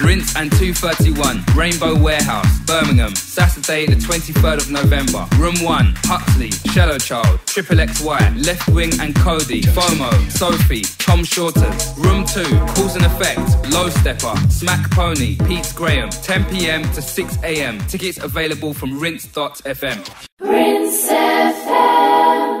Rinse and 231, Rainbow Warehouse, Birmingham, Saturday the 23rd of November. Room 1, Huxley, Shallow Child, XXXY, Left Wing and Cody, FOMO, Sophie, Tom Shorters. Room 2, Cause and Effect, Low Stepper, Smack Pony, Pete Graham, 10 p.m. to 6 a.m. Tickets available from rinse.fm. Rinse FM.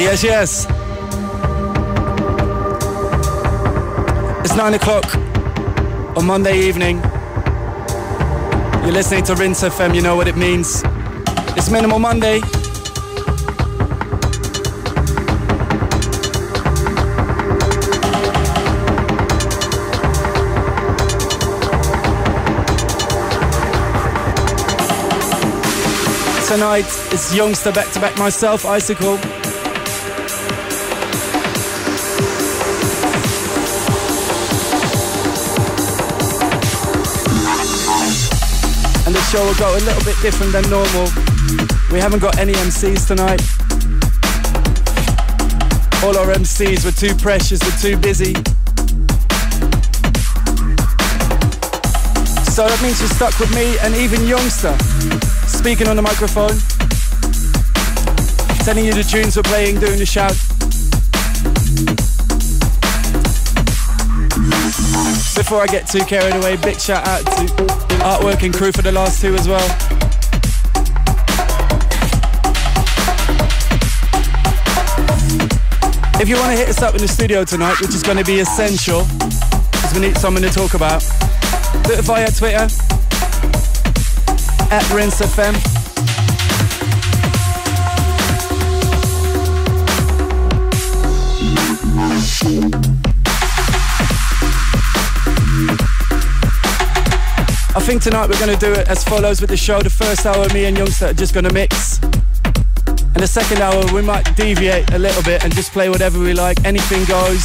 Yes, yes. It's 9 o'clock on Monday evening. You're listening to Rinse FM, you know what it means. It's Minimal Monday. Tonight, it's Youngster back to back, myself, Icicle. Show will go a little bit different than normal. We haven't got any MCs tonight. All our MCs were too precious, were too busy. So that means you're stuck with me and even Youngster speaking on the microphone, telling you the tunes we're playing, doing the shout. Before I get too carried away, big shout out to Artwork and crew for the last two as well. If you want to hit us up in the studio tonight, which is going to be essential, because we need something to talk about, do it via Twitter, @RinseFM. I think tonight we're going to do it as follows with the show. The first hour, me and Youngster are just going to mix. And the second hour, we might deviate a little bit and just play whatever we like. Anything goes.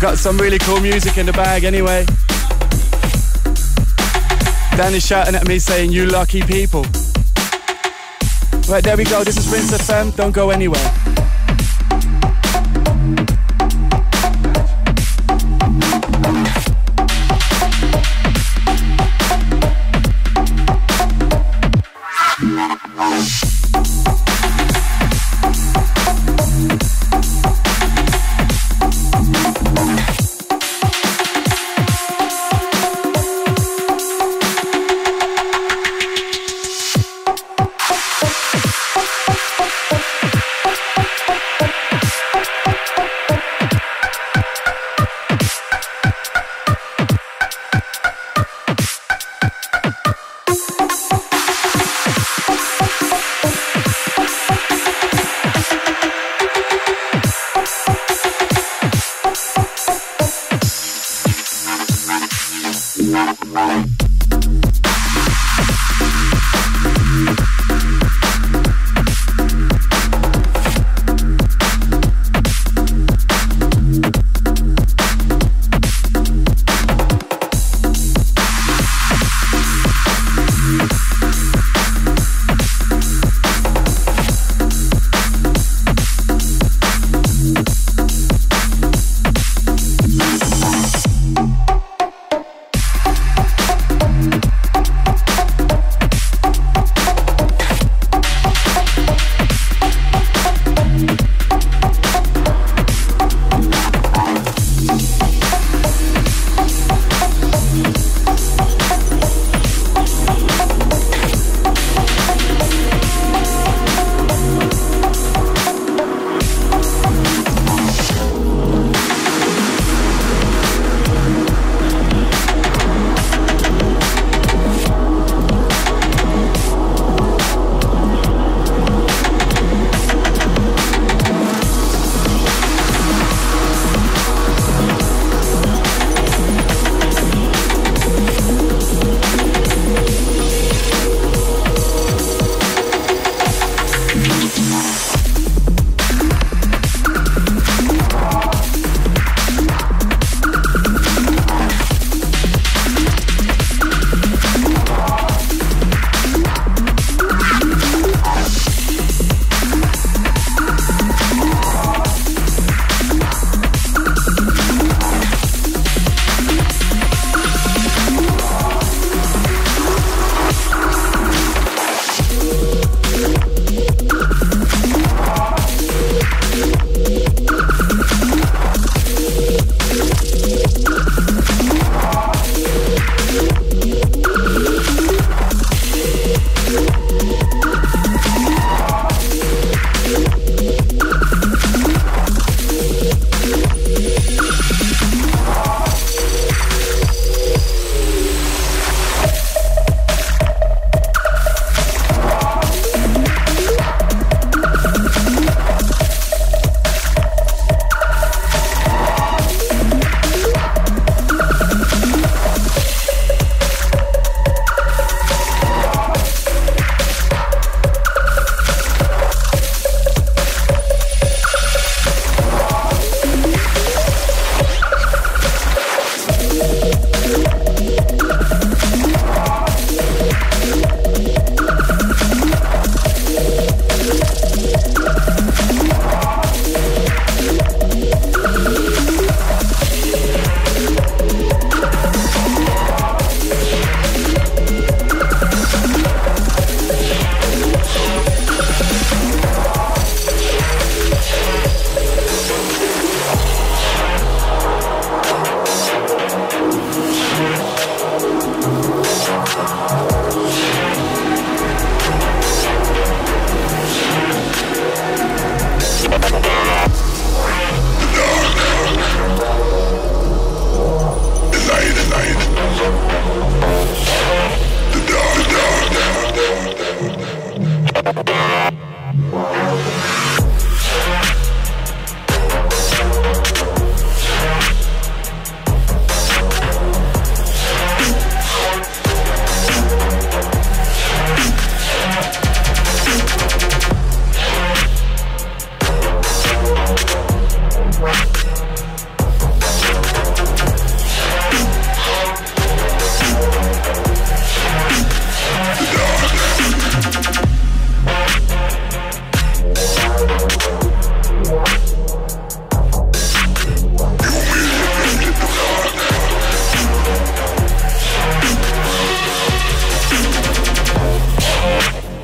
Got some really cool music in the bag anyway. Dan is shouting at me saying, "You lucky people." Right, there we go. This is Rinse FM. Don't go anywhere.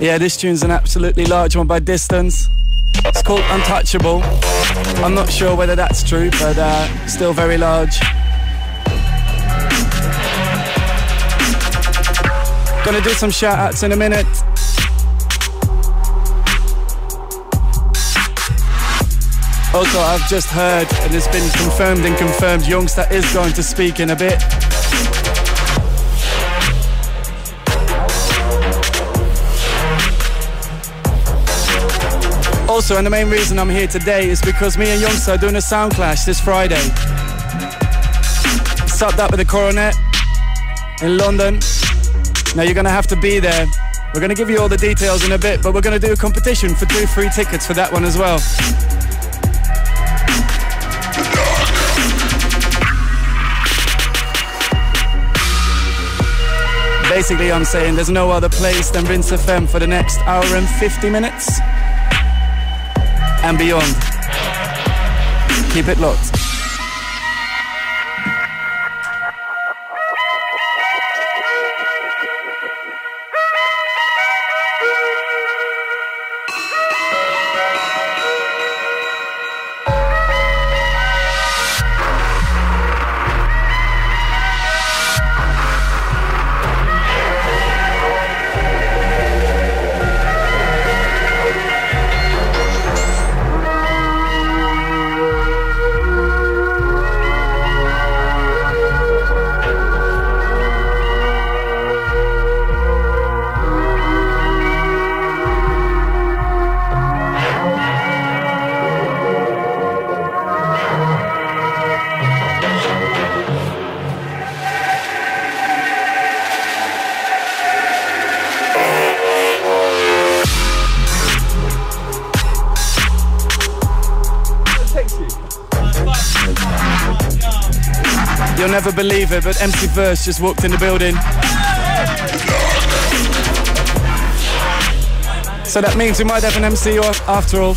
Yeah, this tune's an absolutely large one by distance. It's called Untouchable. I'm not sure whether that's true, but still very large. Gonna do some shout outs in a minute. Also, I've just heard, and it's been confirmed and confirmed, Youngster is going to speak in a bit. Also, and the main reason I'm here today is because me and Youngster are doing a sound clash this Friday. Subbed up at the Coronet in London. Now you're gonna have to be there. We're gonna give you all the details in a bit, but we're gonna do a competition for 2 free tickets for that one as well. Basically, I'm saying there's no other place than Rinse FM for the next hour and 50 minutes and beyond. Keep it locked. Never believe it, but MC Verse just walked in the building. So that means we might have an MC after all.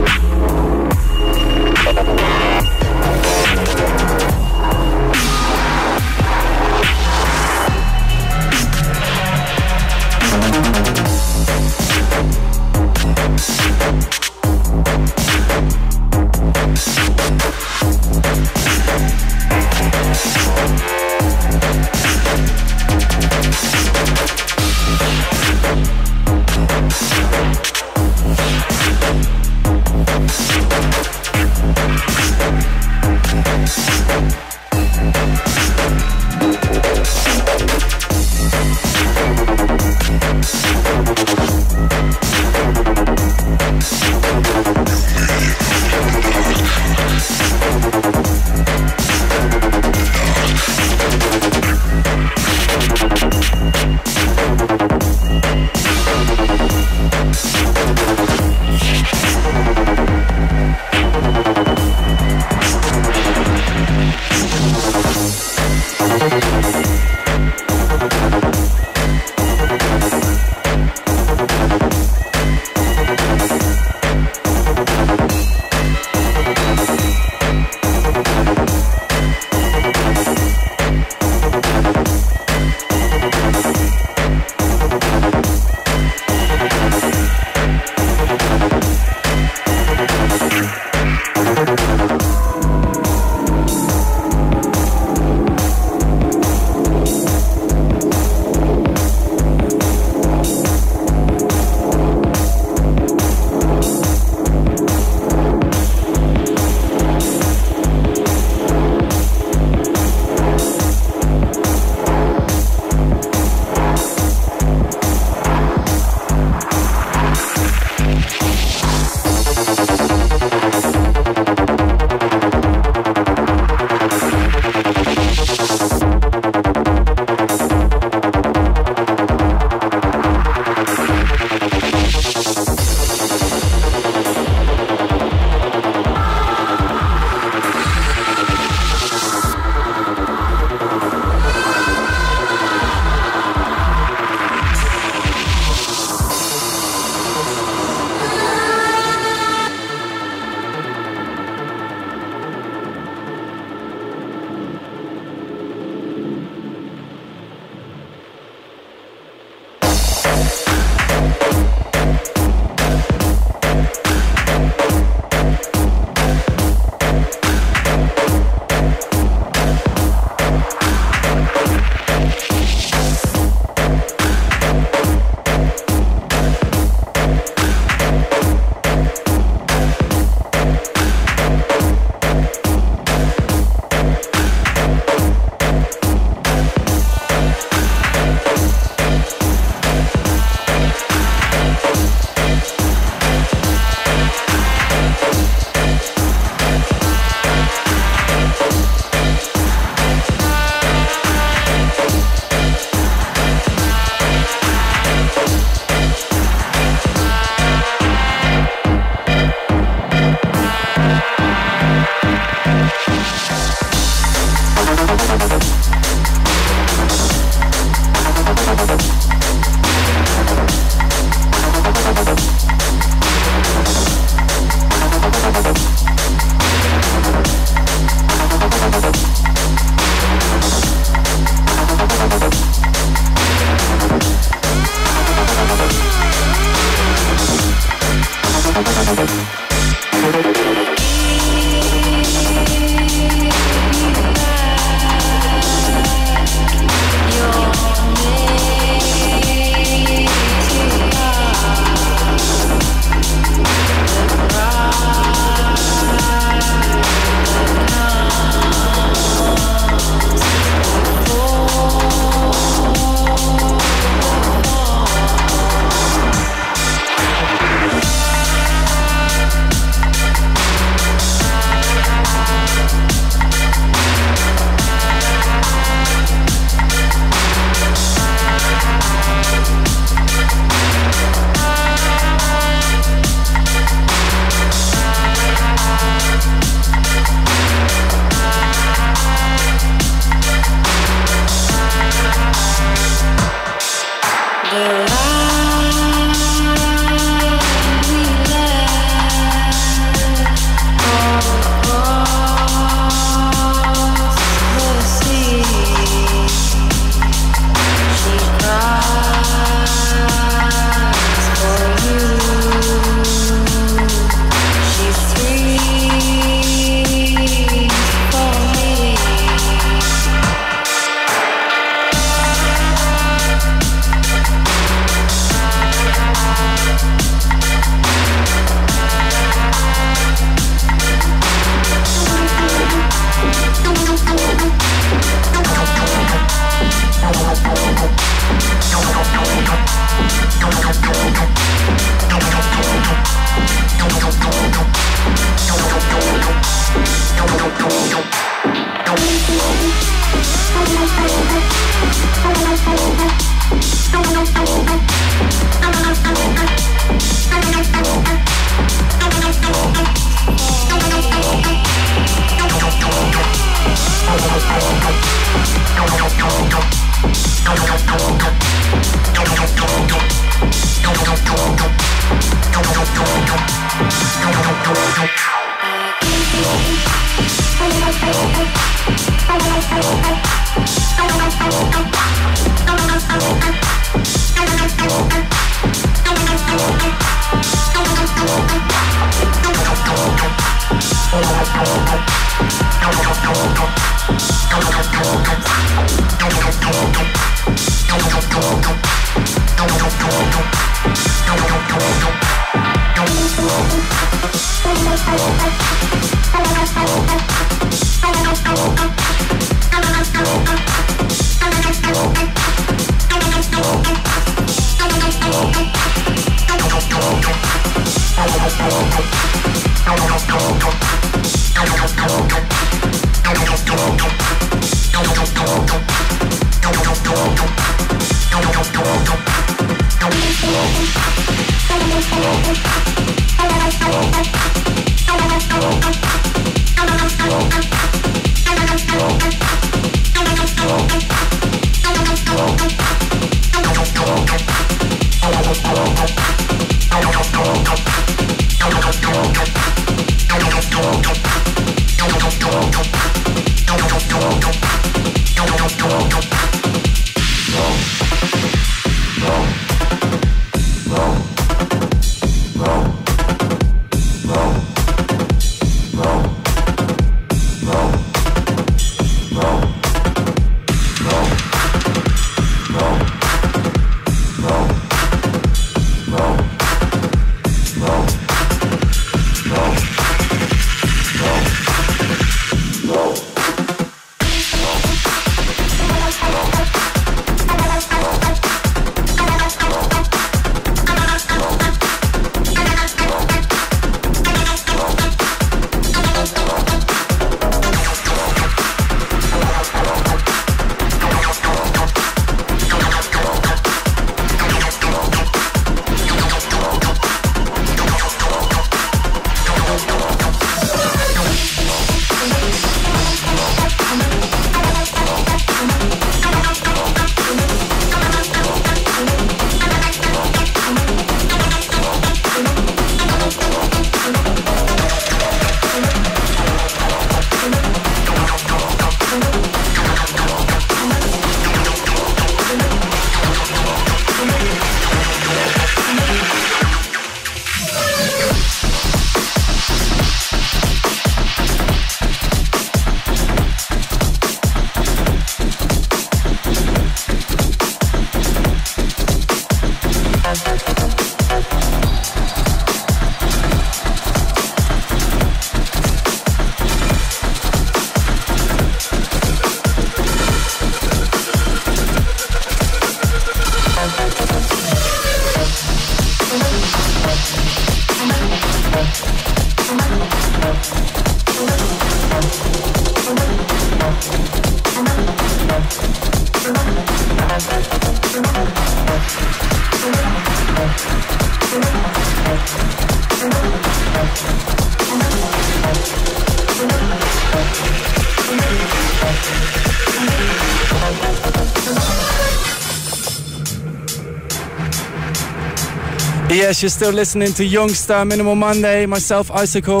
Yes, you're still listening to Youngster, Minimal Monday, myself, Icicle.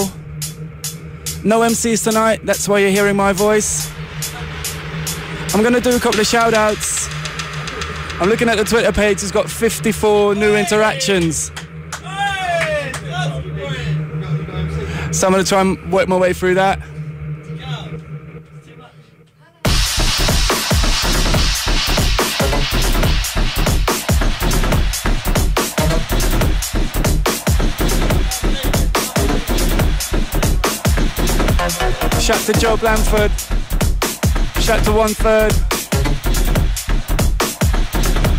No MCs tonight, that's why you're hearing my voice. I'm going to do a couple of shout-outs. I'm looking at the Twitter page, it's got 54 new interactions. So I'm going to try and work my way through that. Shout to Joe Blanford. Shout to 1/3.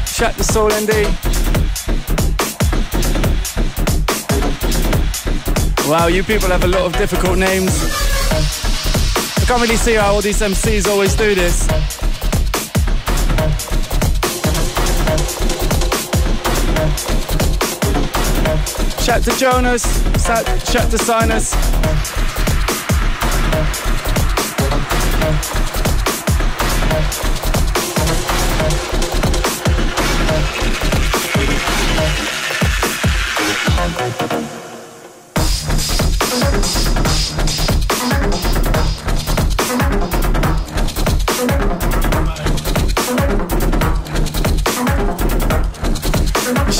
Shout to Soul ND. Wow, you people have a lot of difficult names. I can't really see how all these MCs always do this. Shout to Jonas. Shout to Sinus.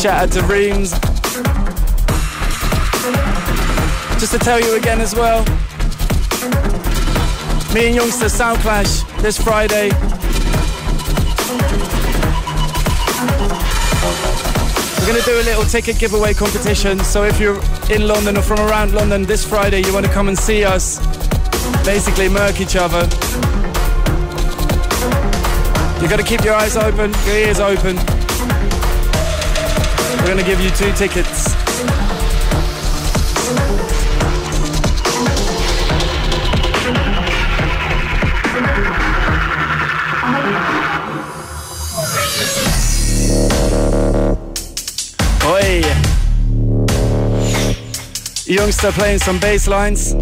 Shout out to Reams. Just to tell you again as well, me and Youngster Sound Clash this Friday. We're going to do a little ticket giveaway competition, so if you're in London or from around London this Friday, you want to come and see us basically murk each other. You've got to keep your eyes open, your ears open. We're going to give you 2 tickets. Youngster playing some bass lines.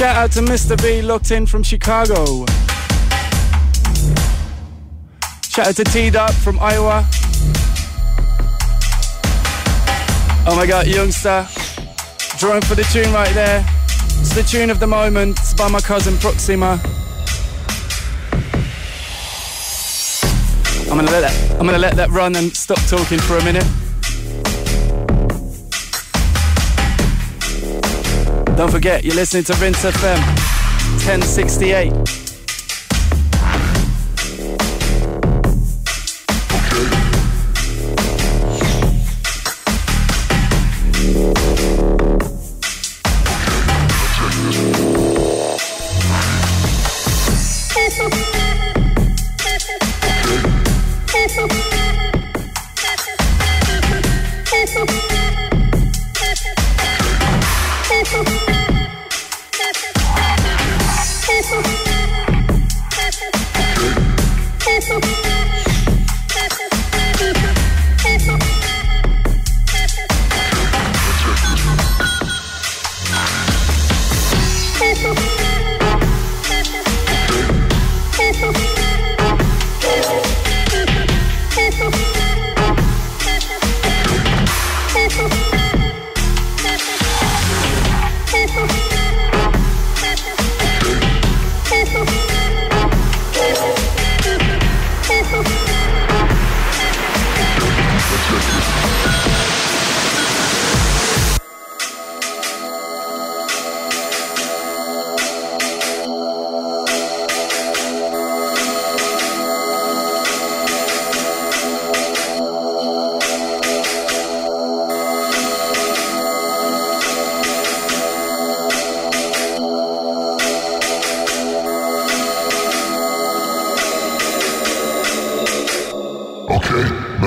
Shout out to Mr. B, locked in from Chicago. Shout out to Teed Up from Iowa. Oh my God, Youngster. Drawing for the tune right there. It's the tune of the moment. It's by my cousin Proxima. I'm gonna let that run and stop talking for a minute. Don't forget, you're listening to Rinse FM 1068.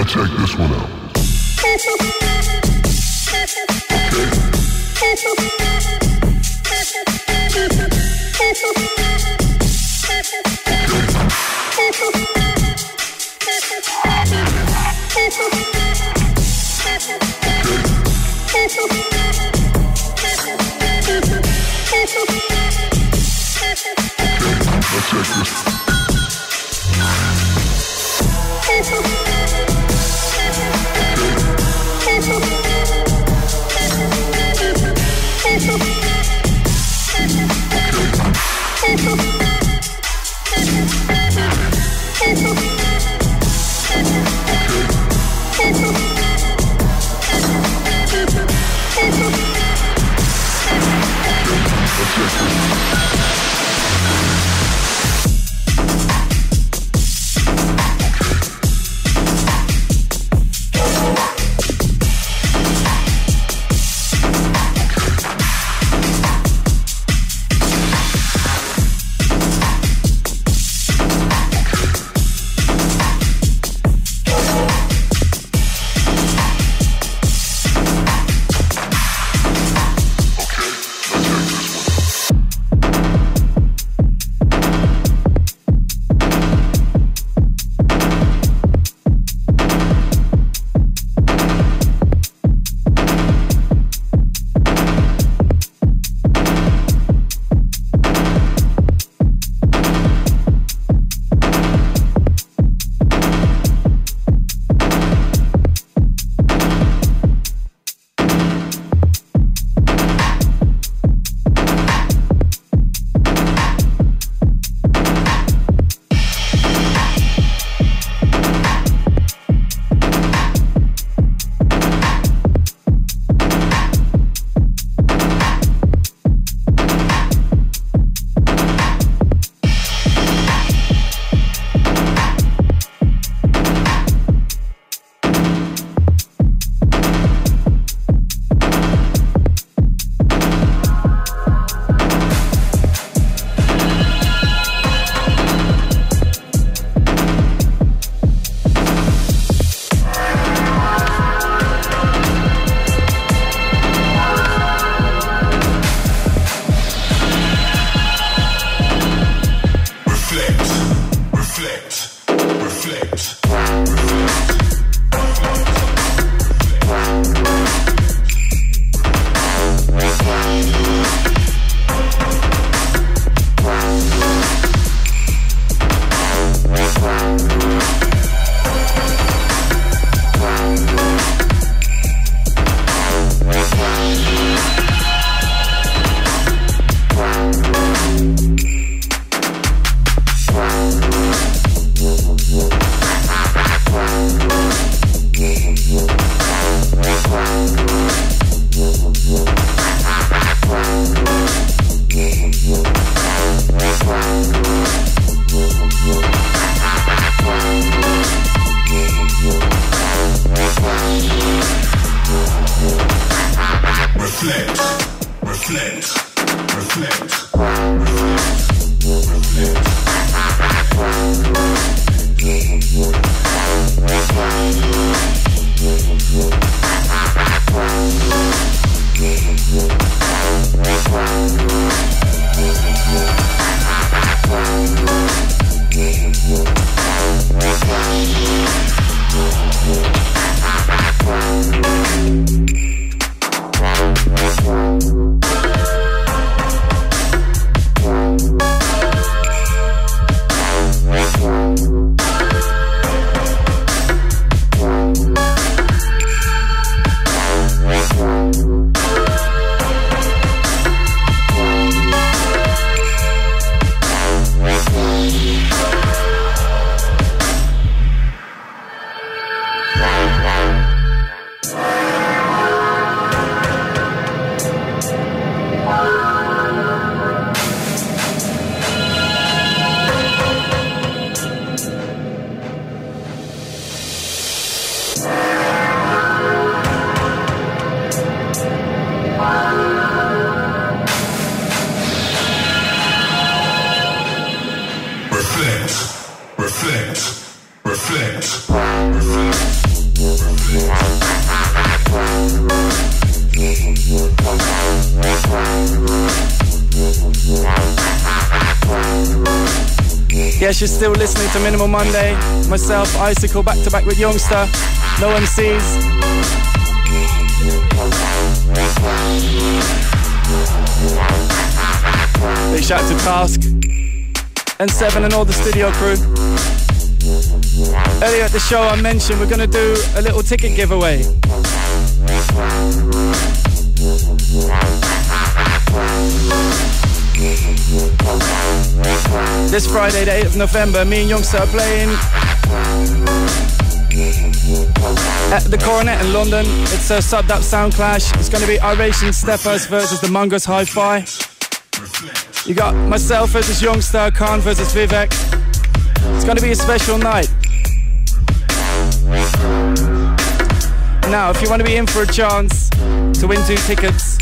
Now check this one out. Yes, you're still listening to Minimal Monday. Myself, Icicle, back to back with Youngster. No MCs. Big shout to Task and Seven and all the studio crew. Earlier at the show I mentioned we're going to do a little ticket giveaway. This Friday the 8th of November, me and Youngster are playing at the Coronet in London. It's a subbed up sound clash. It's going to be Iration Steppers versus the Mongoose Hi-Fi. You got myself versus Youngster, Khan versus Vivek. It's going to be a special night. Now, if you want to be in for a chance to win 2 tickets,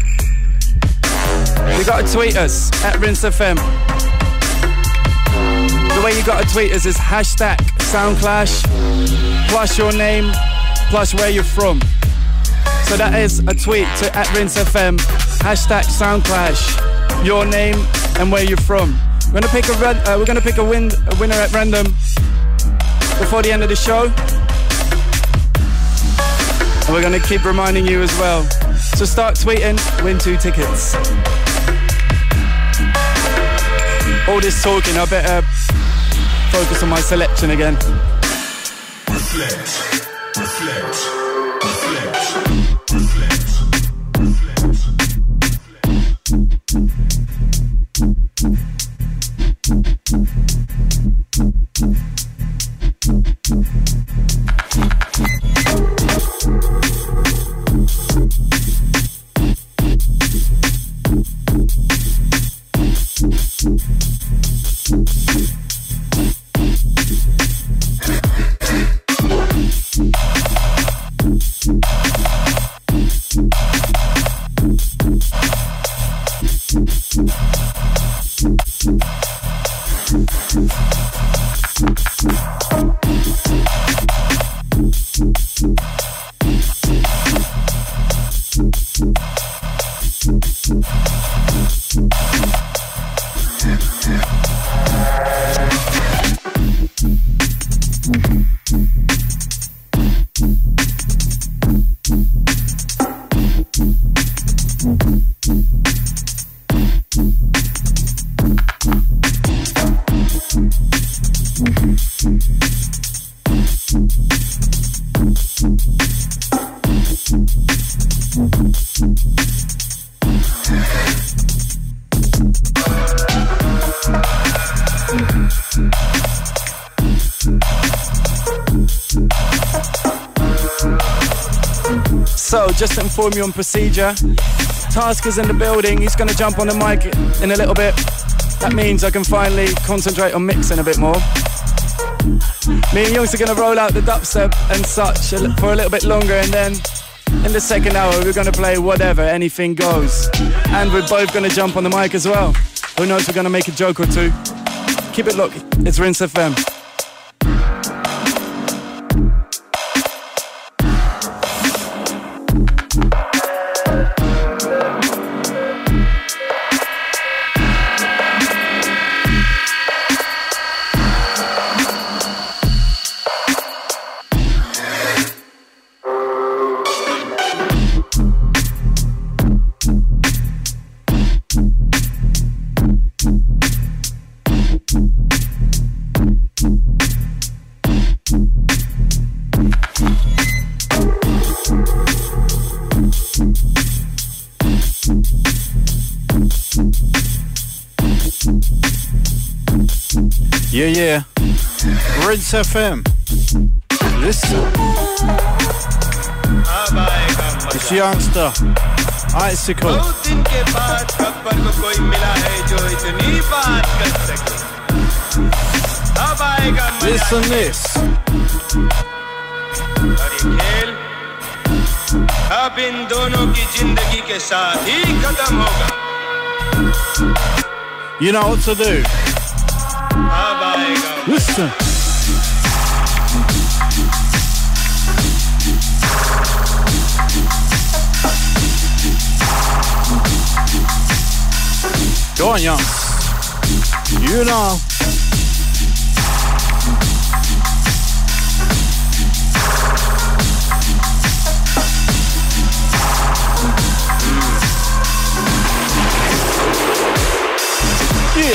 you got to tweet us at Rinse FM. The way you got to tweet us is hashtag SoundClash plus your name plus where you're from. So that is a tweet to at Rinse FM, hashtag SoundClash, your name and where you're from. We're gonna pick a winner at random before the end of the show, and we're gonna keep reminding you as well. So start tweeting, win 2 tickets. All this talking, I better focus on my selection again. Reflect, reflect, reflect, reflect. Just to inform you on procedure, Tasker's in the building, he's going to jump on the mic in a little bit. That means I can finally concentrate on mixing a bit more. Me and Youngster are going to roll out the dubstep and such for a little bit longer, and then in the second hour we're going to play whatever, anything goes. And we're both going to jump on the mic as well. Who knows, we're going to make a joke or two. Keep it locked, it's Rinse FM. Yeah, yeah. Rinse FM. Listen. It's Youngster. Icicle. Listen this. अब इन दोनों की जिंदगी के साथ ही खत्म होगा. You know what to do. Listen. Go on, young. You know. Yeah.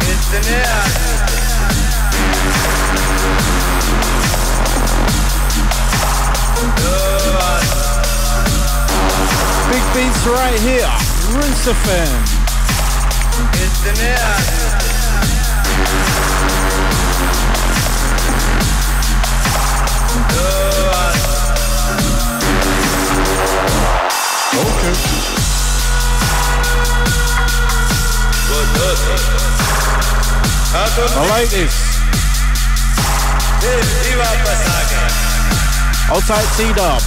It's in there. Big beats right here. Rinse FM. It's in there. Okay. I like this. I'll type T-Dub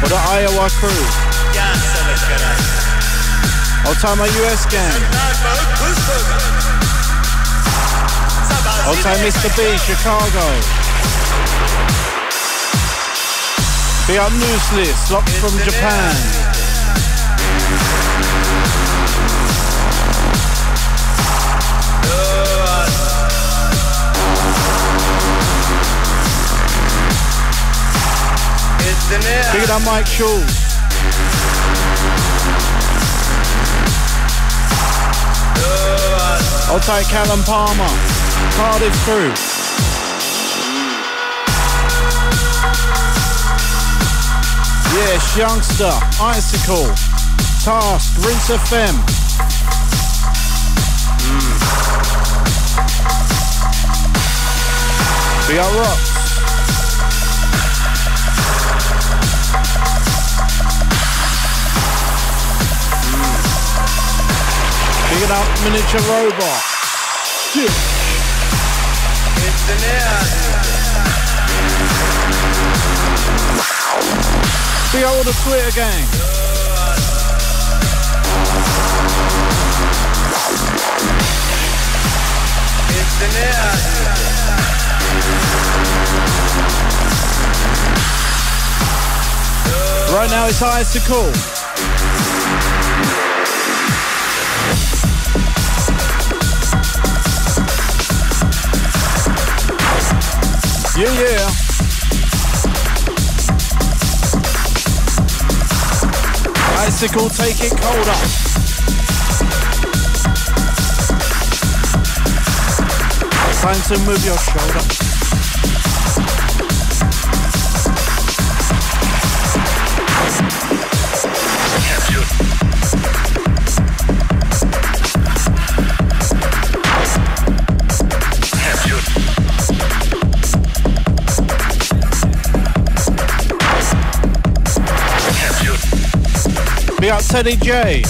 for the Iowa crew. I'll type my US gang. I'll type Mr. B, Chicago. Be up Nooslist, locked from Japan. Big it up Mike Schultz. I'll take Callum Palmer. Cardiff crew. Yes, Youngster, Icicle, Task, Rinse FM. Big up Rock. Big it up, miniature robot. Yeah. It's the net. Big old Twitter gang. It's the net. Right now it's Icicle. Yeah, yeah. Icicle, take it colder. Time to move your shoulder. Big up Teddy J.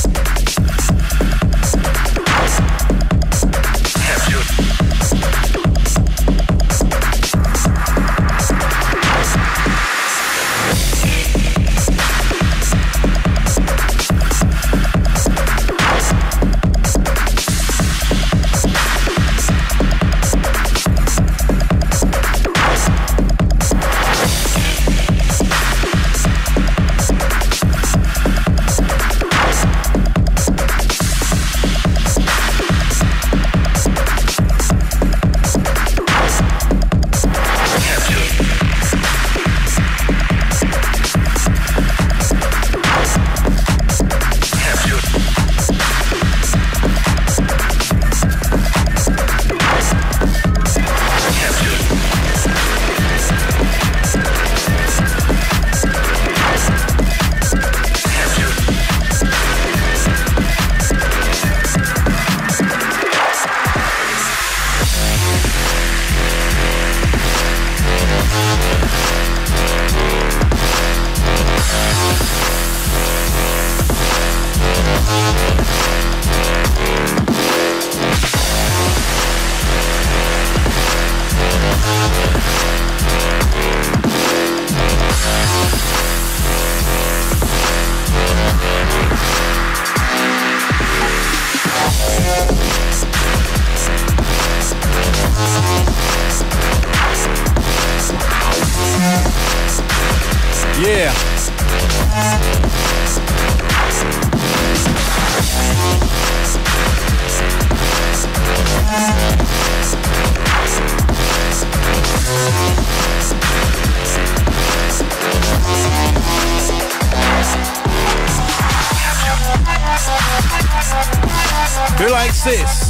Who likes this?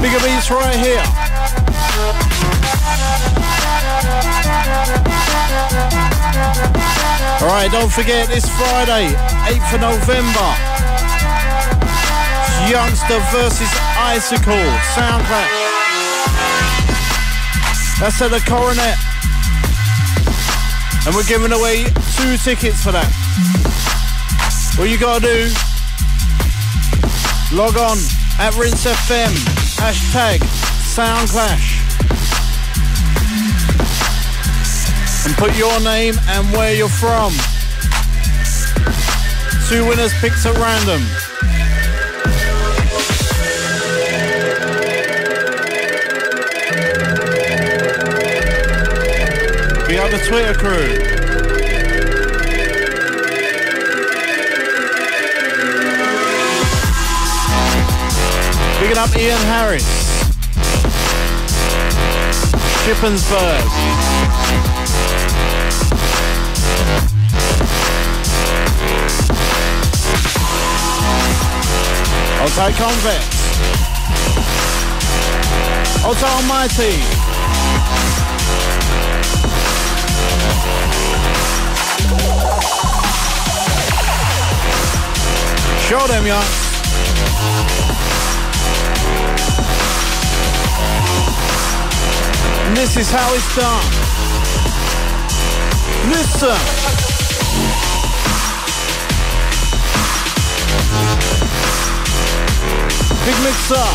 Bigger beats right here. Alright, don't forget this Friday, 8th of November. Youngster versus Icicle. Soundtrack. That's at the Coronet. And we're giving away 2 tickets for that. All you gotta do, log on at Rinse FM, hashtag Soundclash, and put your name and where you're from. 2 winners picked at random. We have the Twitter crew. Picking up Ian Harris. Shippensburg. Altai Convex. Altai Almighty. Show them, y'all. And this is how it's done. Listen. Big mix up.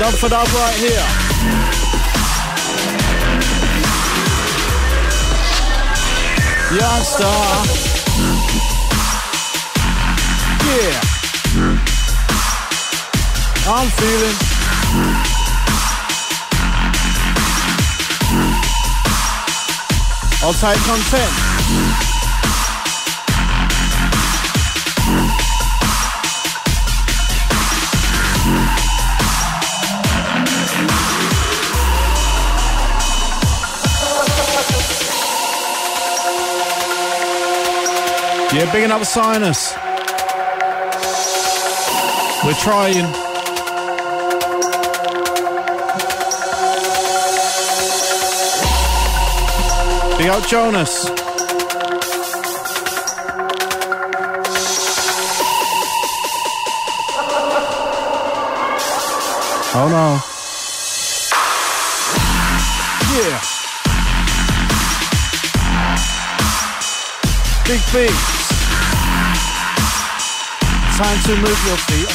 Dump for dub right here. Youngster. Yeah. I'm feeling. I'll take content. Yeah, bigging up Sinus. We're trying. Big up Jonas. Oh no. Yeah. Big B. Time to move your feet.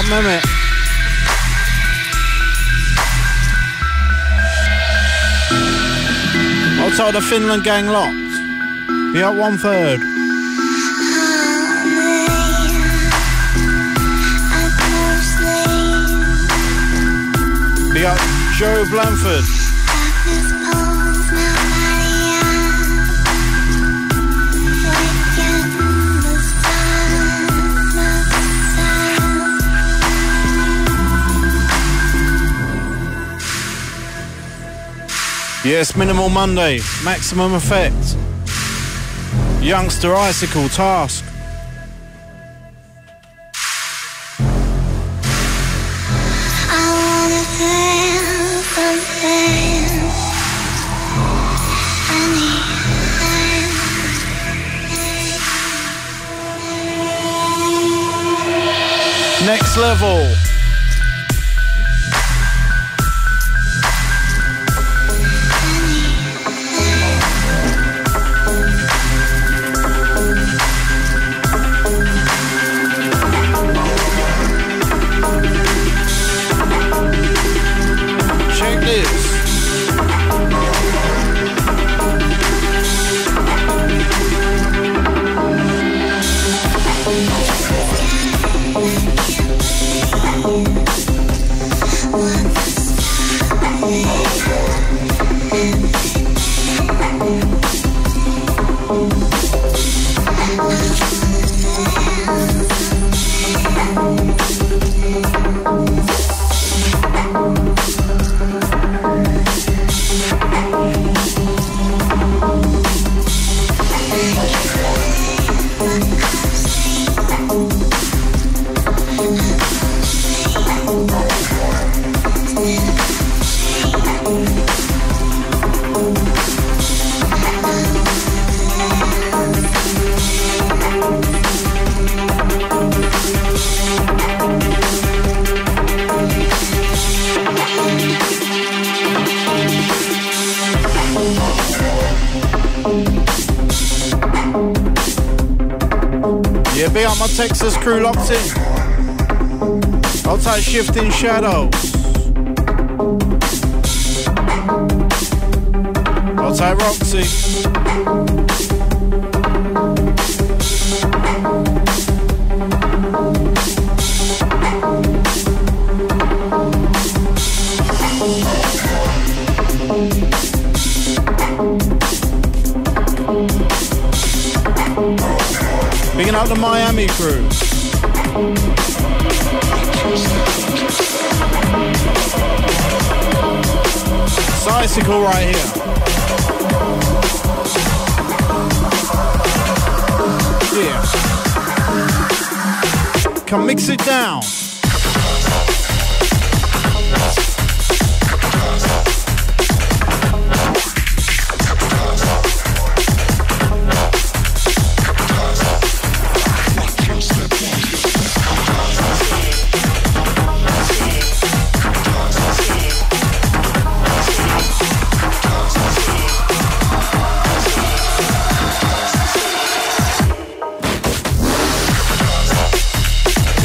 One minute. Outside the Finland gang locked. Be at 1/3. Be at Joe Blanford. Yes, Minimal Monday, Maximum Effect, Youngster, Icicle, Task. Next Level. Texas crew locked in. Outside Shifting Shadows. Outside Roxy. Picking up the Miami crew. It's Icicle right here. Yeah. Come mix it down.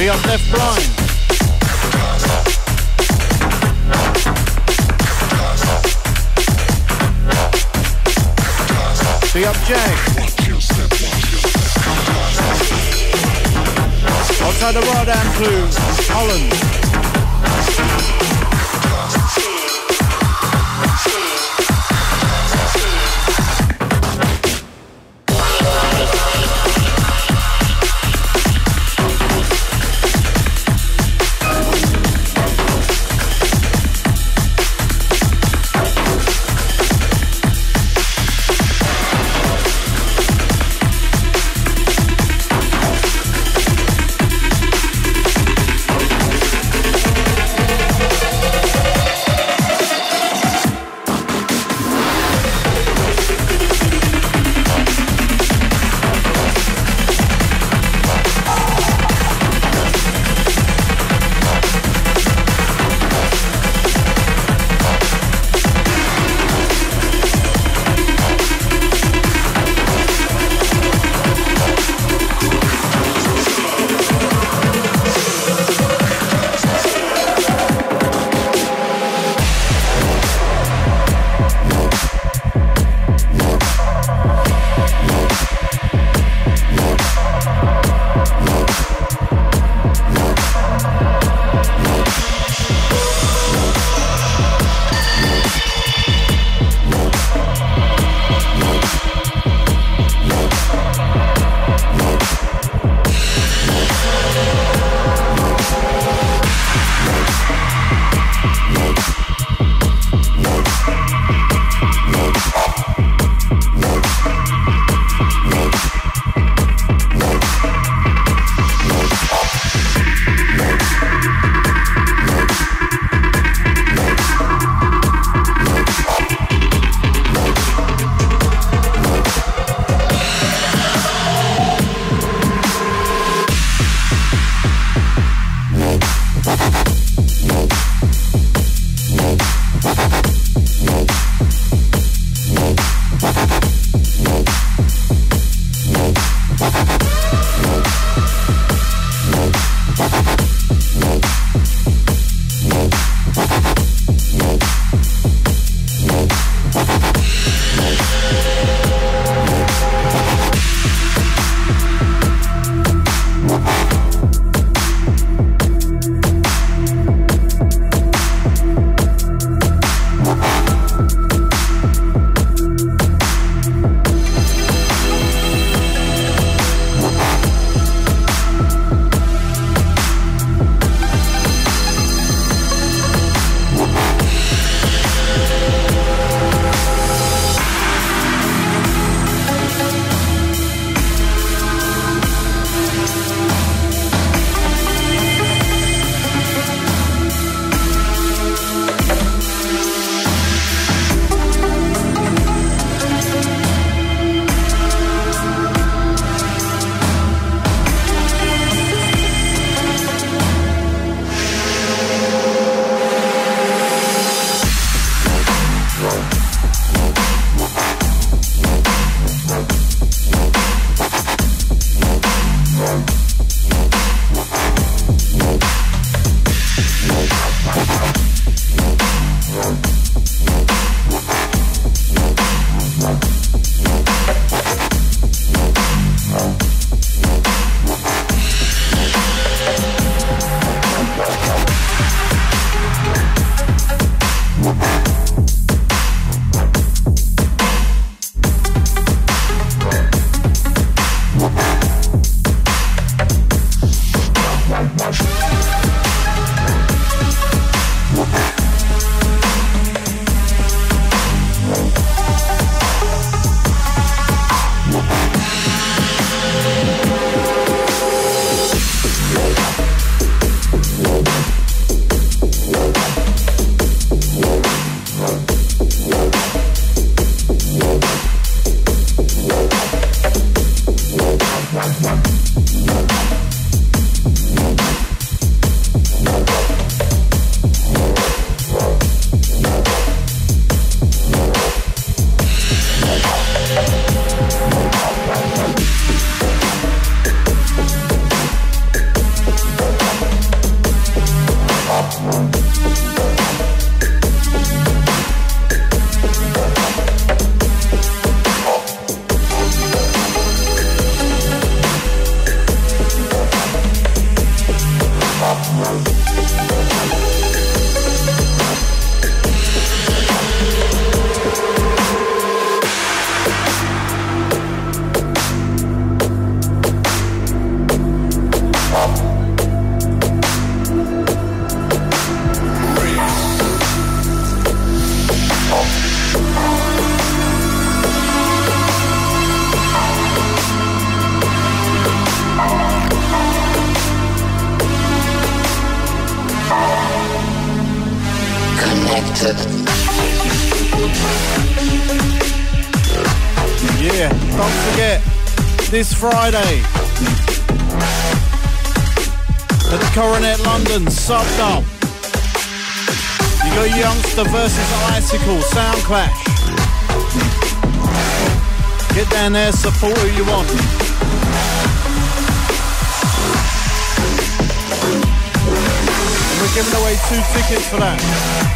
Be up Left Blind. Be up Jag. Outside the Rod and Blue, Holland. Yeah, don't forget, this Friday at the Coronet London, subbed up. You got Youngster versus Icicle, Sound Clash. Get down there, support who you want. We're giving away 2 tickets for that.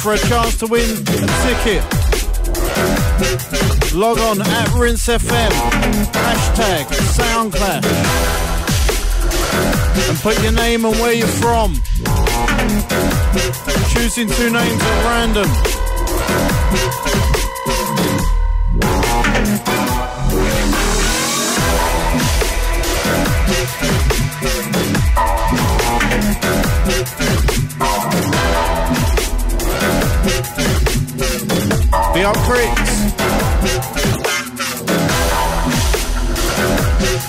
For a chance to win a ticket, log on at Rinse FM, hashtag SoundClash, and put your name and where you're from. Choosing 2 names at random. out Pricks.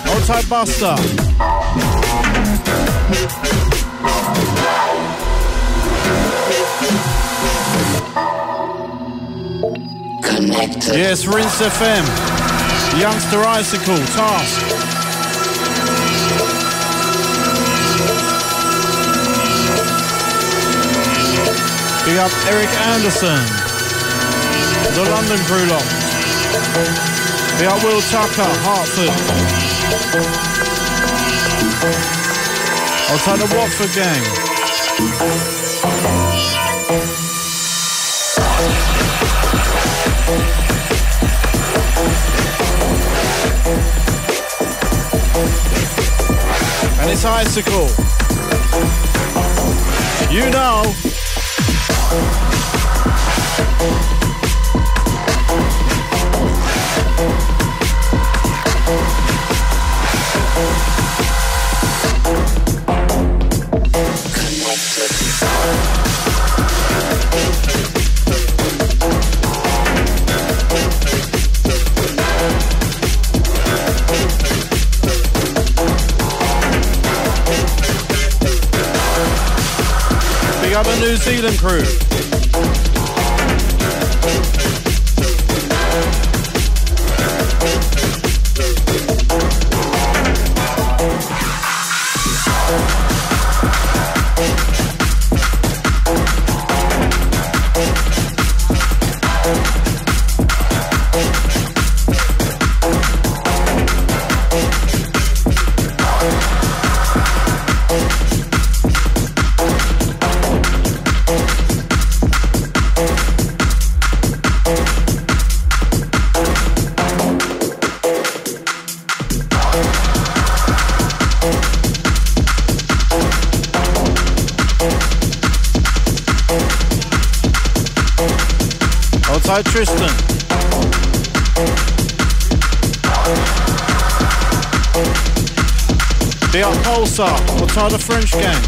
Old Type Buster. Connected. Yes, Rinse FM. Youngster Icicle, Task. Big up Eric Anderson, the London crew lot. Big up Will Tucker, Hartford. I'll take the Watford gang. And it's Icicle. You know. Big up a New Zealand crew. Tristan. Be up Pulsar, or tie the French gang.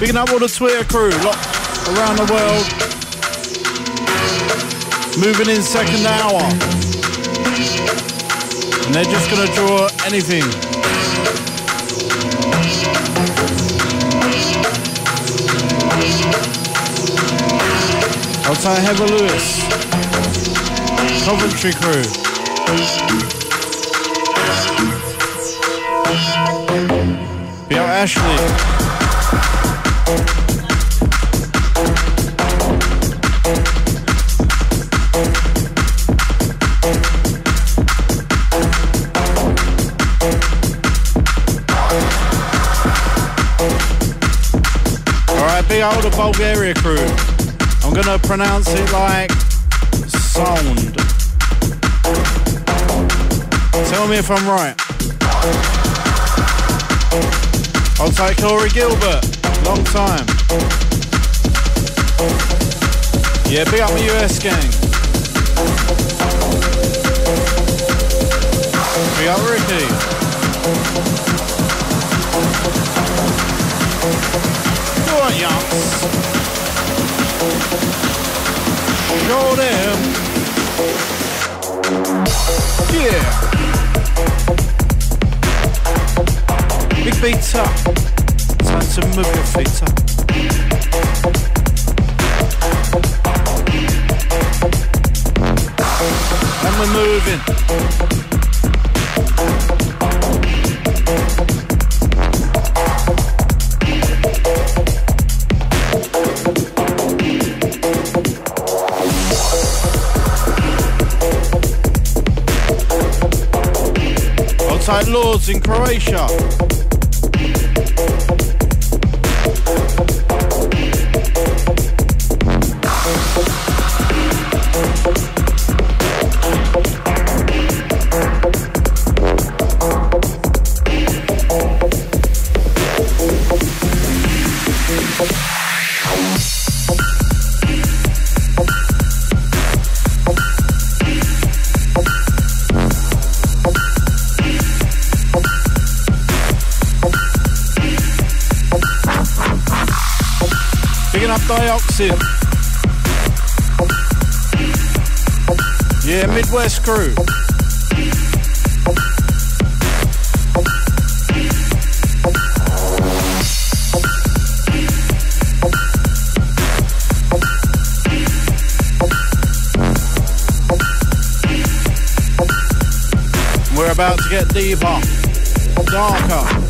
Picking up all the Twitter crew around the world. Moving in second hour. And they're just going to draw anything. I'll tell Heather Lewis, Coventry crew. Be out Ashley. Alright, be out the Bulgaria crew. I'm gonna pronounce it like sound. Tell me if I'm right. I'll take Corey Gilbert, long time. Yeah, big up the US gang. Big up Ricky. Go on, Youngs. Show them. Yeah. Big feet up. Time to move your feet up. And we're moving. Outside Lords in Croatia. picking up Dioxin. Yeah, Midwest crew. We're about to get deeper, darker.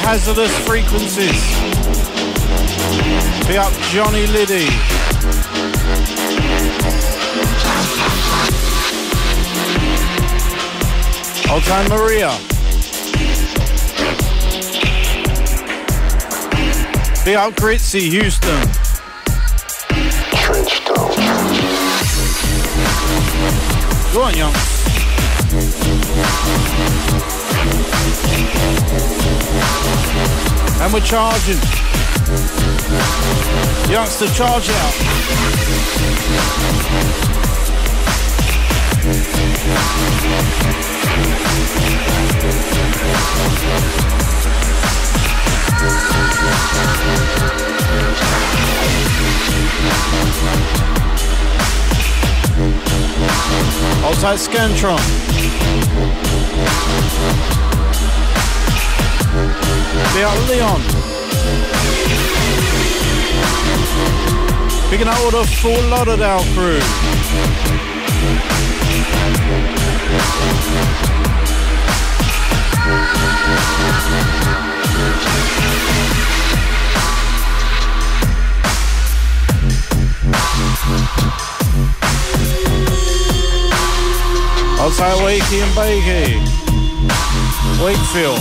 Hazardous frequencies. Pick up Johnny Liddy. Old time Maria. Pick up Gritzy Houston. Go on, young. And we're charging. Youngster, charge out. Outside Scantron. Big up Leon. Picking up all the Fort Lauderdale crew. Outside Wakey and Bakey. Wakefield.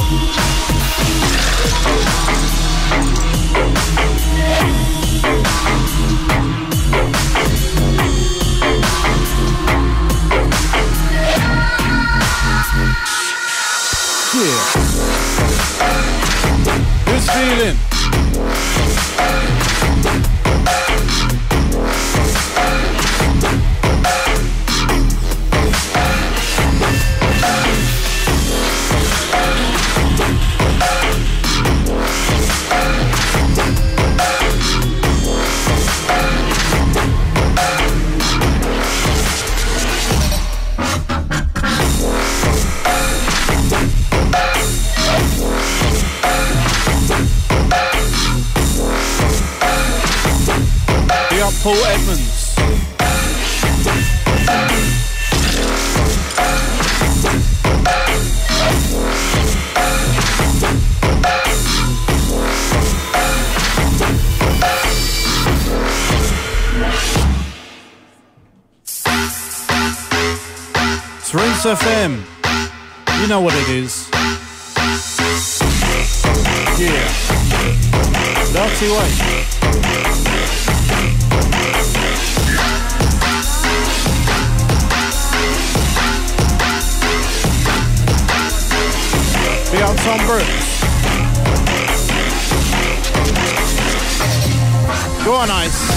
Yeah. Who's feeling? Paul Edmonds. It's Rinse FM. You know what it is. Yeah. Dirty way. Out Tom Brooks. Go on, Ice.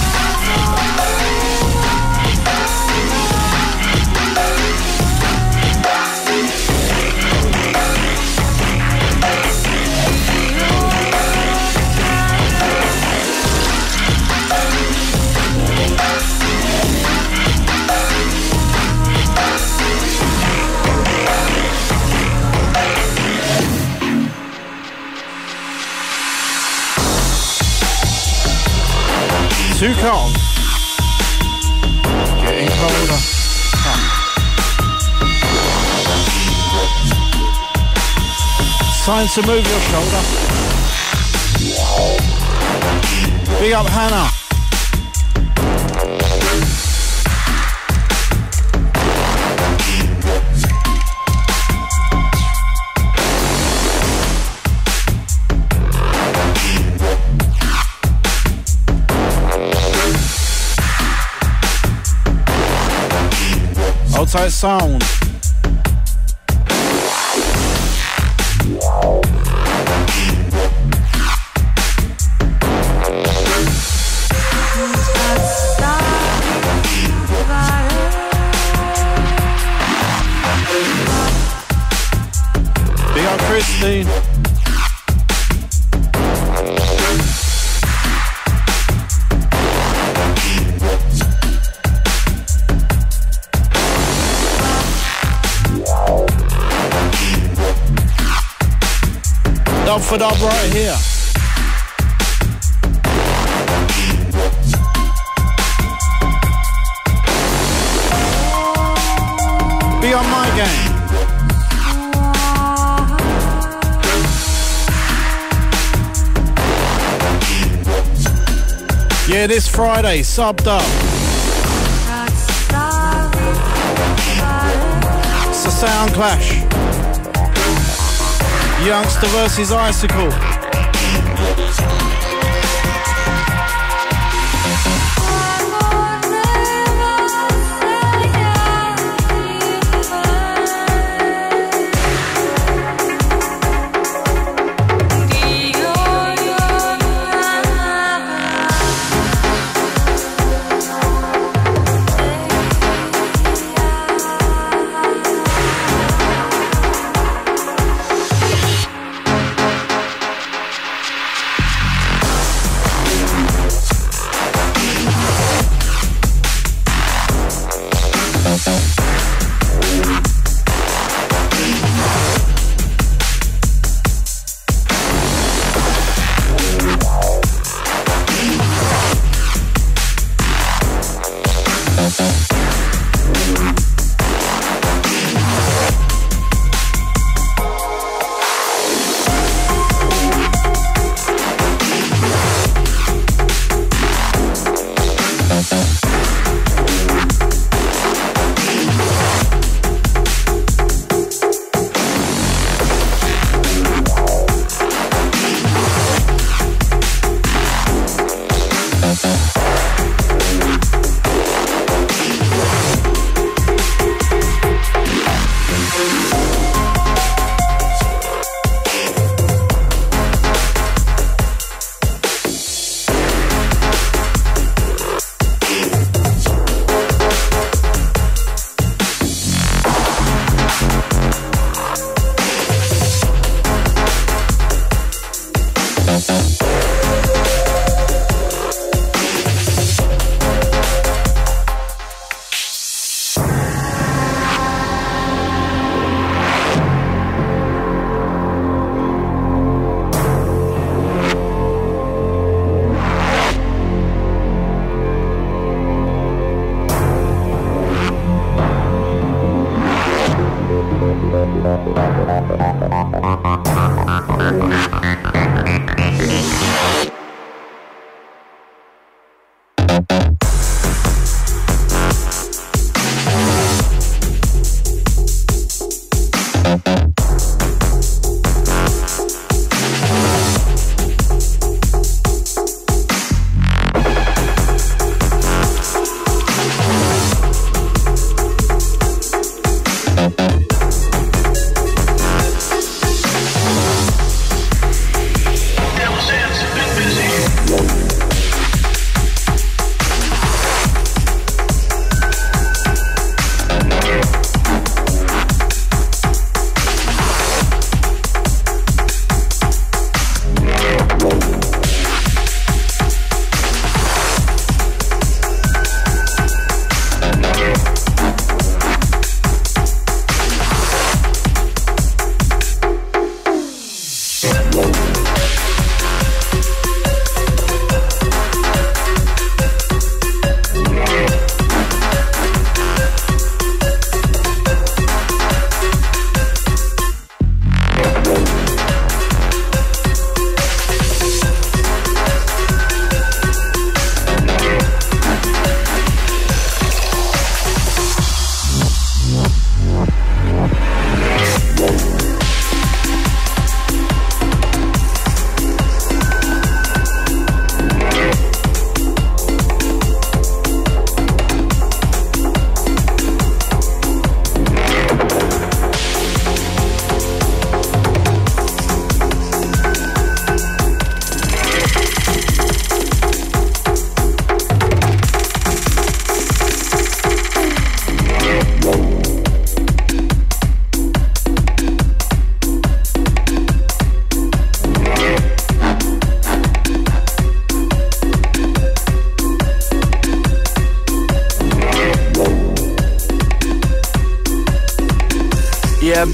Too cold. Getting colder. Time to move your shoulder. Big up Hannah. Old Tight Sound. Big up Christine. Dub for dub right here. Be on my game. Yeah, this Friday, subbed up. It's a sound clash. Youngster versus Icicle.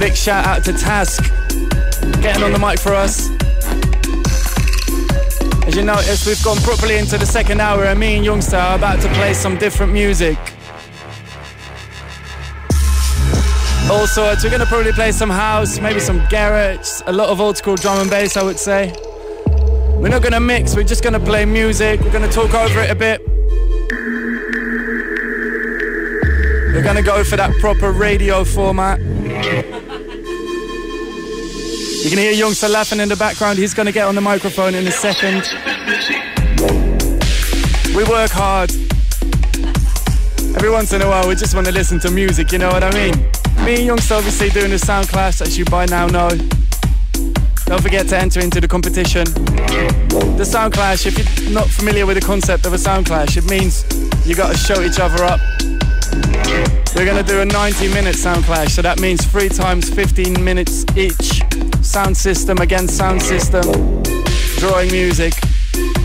Big shout out to Task getting on the mic for us. As you notice, we've gone properly into the second hour and me and Youngster are about to play some different music. All sorts. We're going to probably play some house, maybe some garage, a lot of old school drum and bass, I would say. We're not going to mix, we're just going to play music. We're going to talk over it a bit. We're going to go for that proper radio format. You can hear Youngster laughing in the background. He's going to get on the microphone in a second. We work hard. Every once in a while, we just want to listen to music, you know what I mean? Me and Youngster obviously doing the sound clash, as you by now know. Don't forget to enter into the competition. The sound clash, if you're not familiar with the concept of a sound clash, it means you got to show each other up. We're going to do a 90-minute sound clash, so that means 3 times 15 minutes each. Sound system against sound system, drawing music.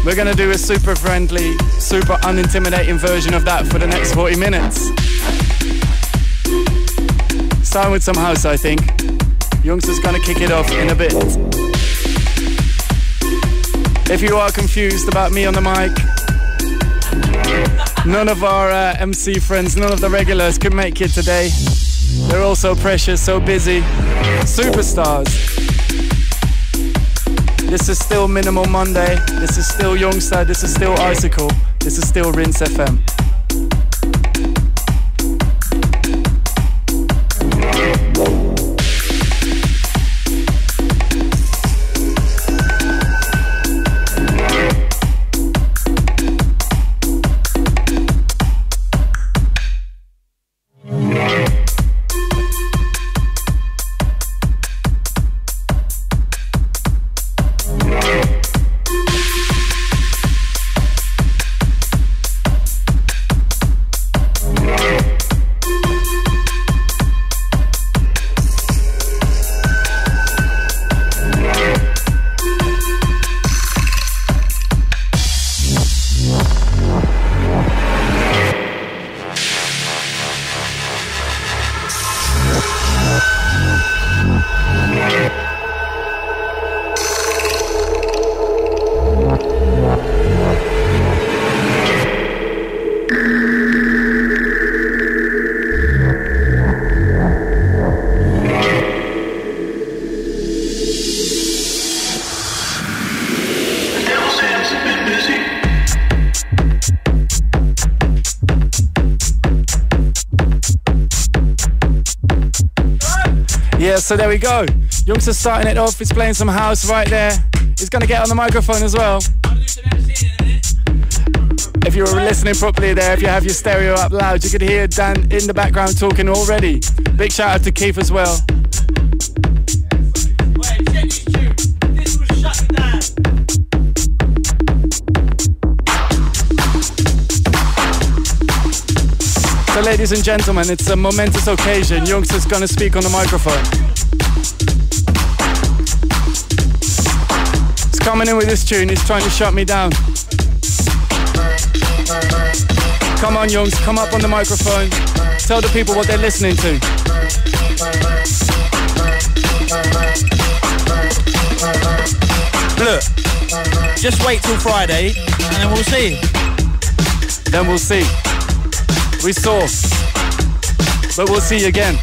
We're going to do a super friendly, super unintimidating version of that for the next 40 minutes. Starting with some house, I think. Youngster's gonna kick it off in a bit. If you are confused about me on the mic, none of our MC friends, none of the regulars could make it today. They're all so precious, so busy. Superstars. This is still Minimal Monday. This is still Youngster. This is still Icicle. This is still Rinse FM. So there we go. Youngster's starting it off. He's playing some house right there. He's going to get on the microphone as well. If you were listening properly there, if you have your stereo up loud, you could hear Dan in the background talking already. Big shout out to Keith as well. So ladies and gentlemen, it's a momentous occasion. Youngster's going to speak on the microphone. Coming in with this tune, he's trying to shut me down. Come on, Youngs, come up on the microphone. Tell the people what they're listening to. Look, just wait till Friday, and then we'll see. Then we'll see. We saw, but we'll see again.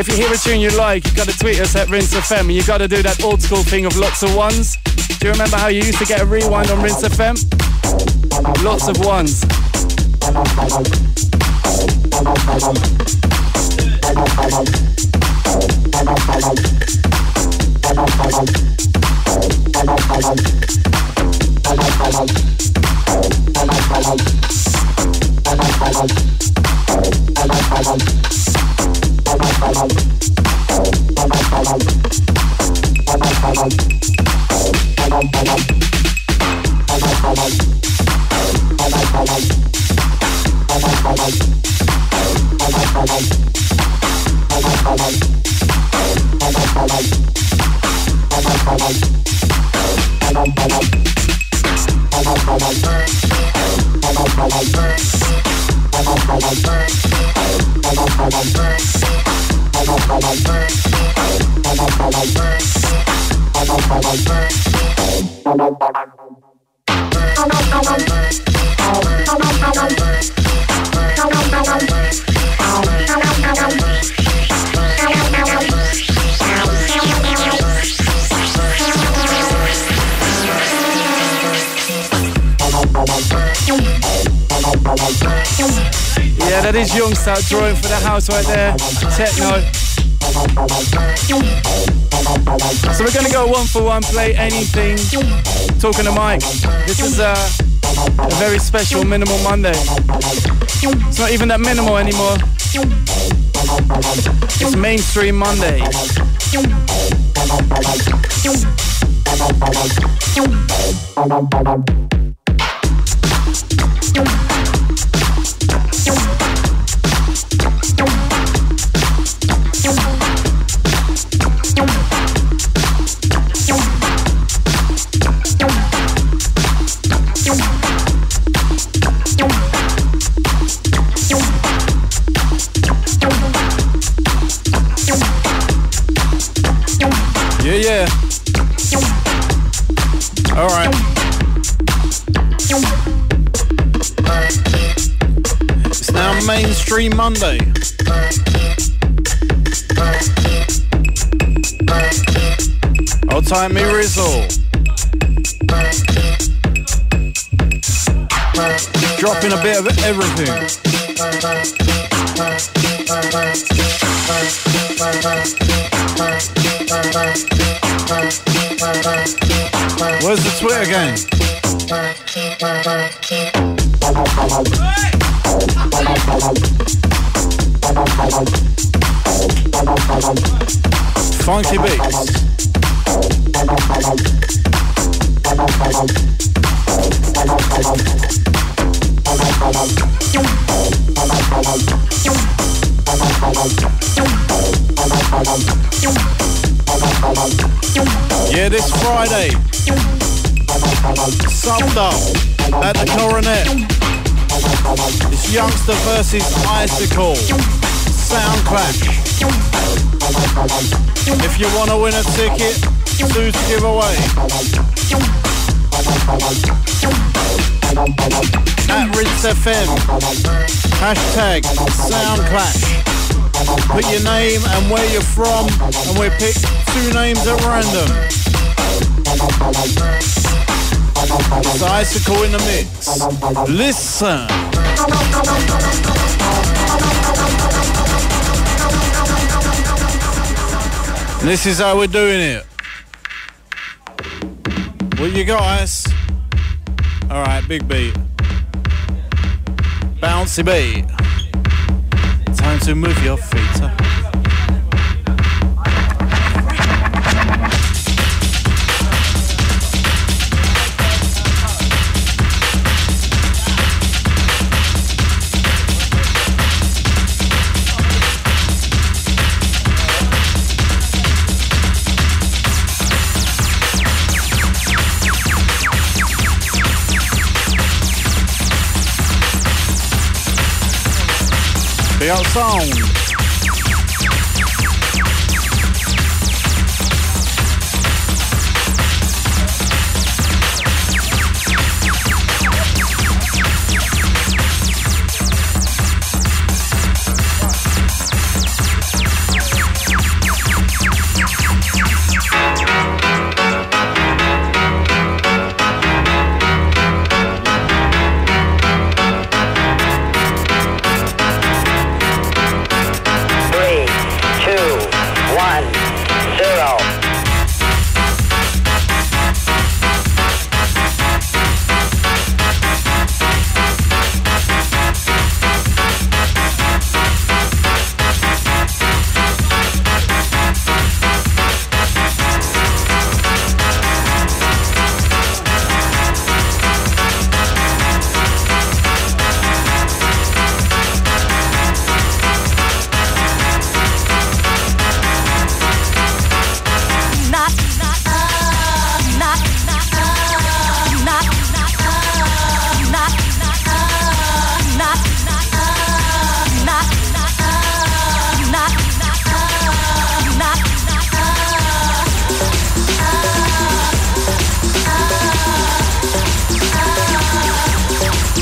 If you hear a tune you like, you've got to tweet us at Rinse FM, and you've got to do that old school thing of lots of ones. Do you remember how you used to get a rewind on Rinse FM? Lots of ones. Yeah, that is Youngster drawing for the house right there. Techno. So we're gonna go one for one, play anything, talking to Mike. This is a very special Minimal Monday. It's not even that minimal anymore. It's Mainstream Monday. Yeah. All right. It's now Mainstream Monday. Old timey Rizzle. Dropping a bit of everything. Where's the Twitter game? Funky beats. Yeah, this Friday. Subbed up at the Coronet. It's Youngster versus Icicle. Sound clash. If you want to win a ticket, Sue's giveaway. At Rinse FM. Hashtag Sound Clash. Put your name and where you're from, and we'll pick two names at random. It's Icicle in the mix. Listen. This is how we're doing it. What you got, Ice? All right, big beat. Bouncy beat. Time to move your feet up. Big up sound.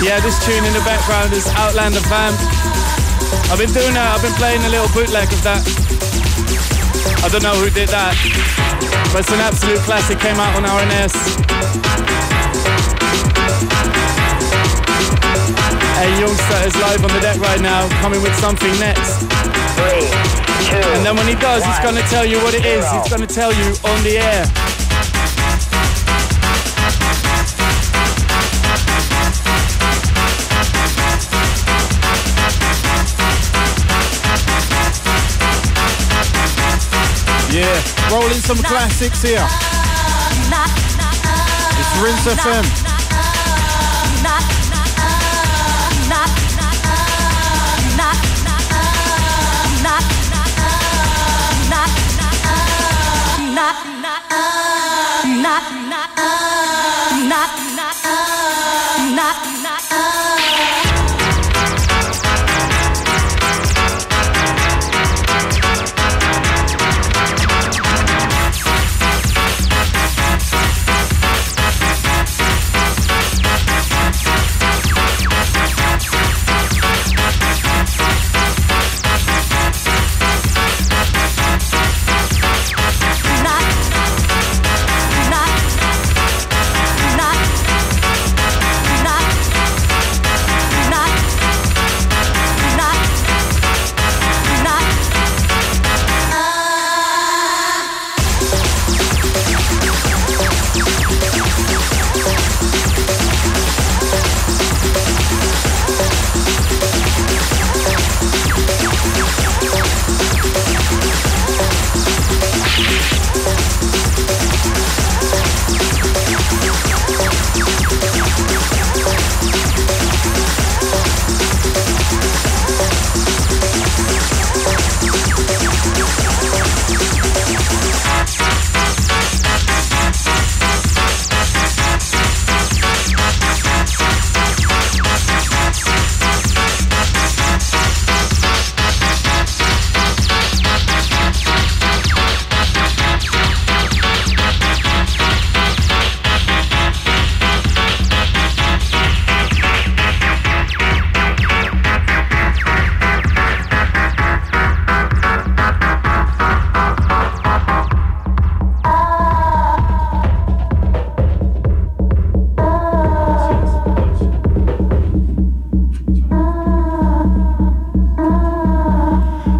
Yeah, this tune in the background is Outlander Vamp. I've been doing that, I've been playing a little bootleg of that. I don't know who did that, but it's an absolute classic, came out on R&S. Hey, Youngster is live on the deck right now, coming with something next. 3, 2, and then when he does, one, he's going to tell you what it is. He's going to tell you on the air. Yeah, rolling some classics here. It's Rinse FM.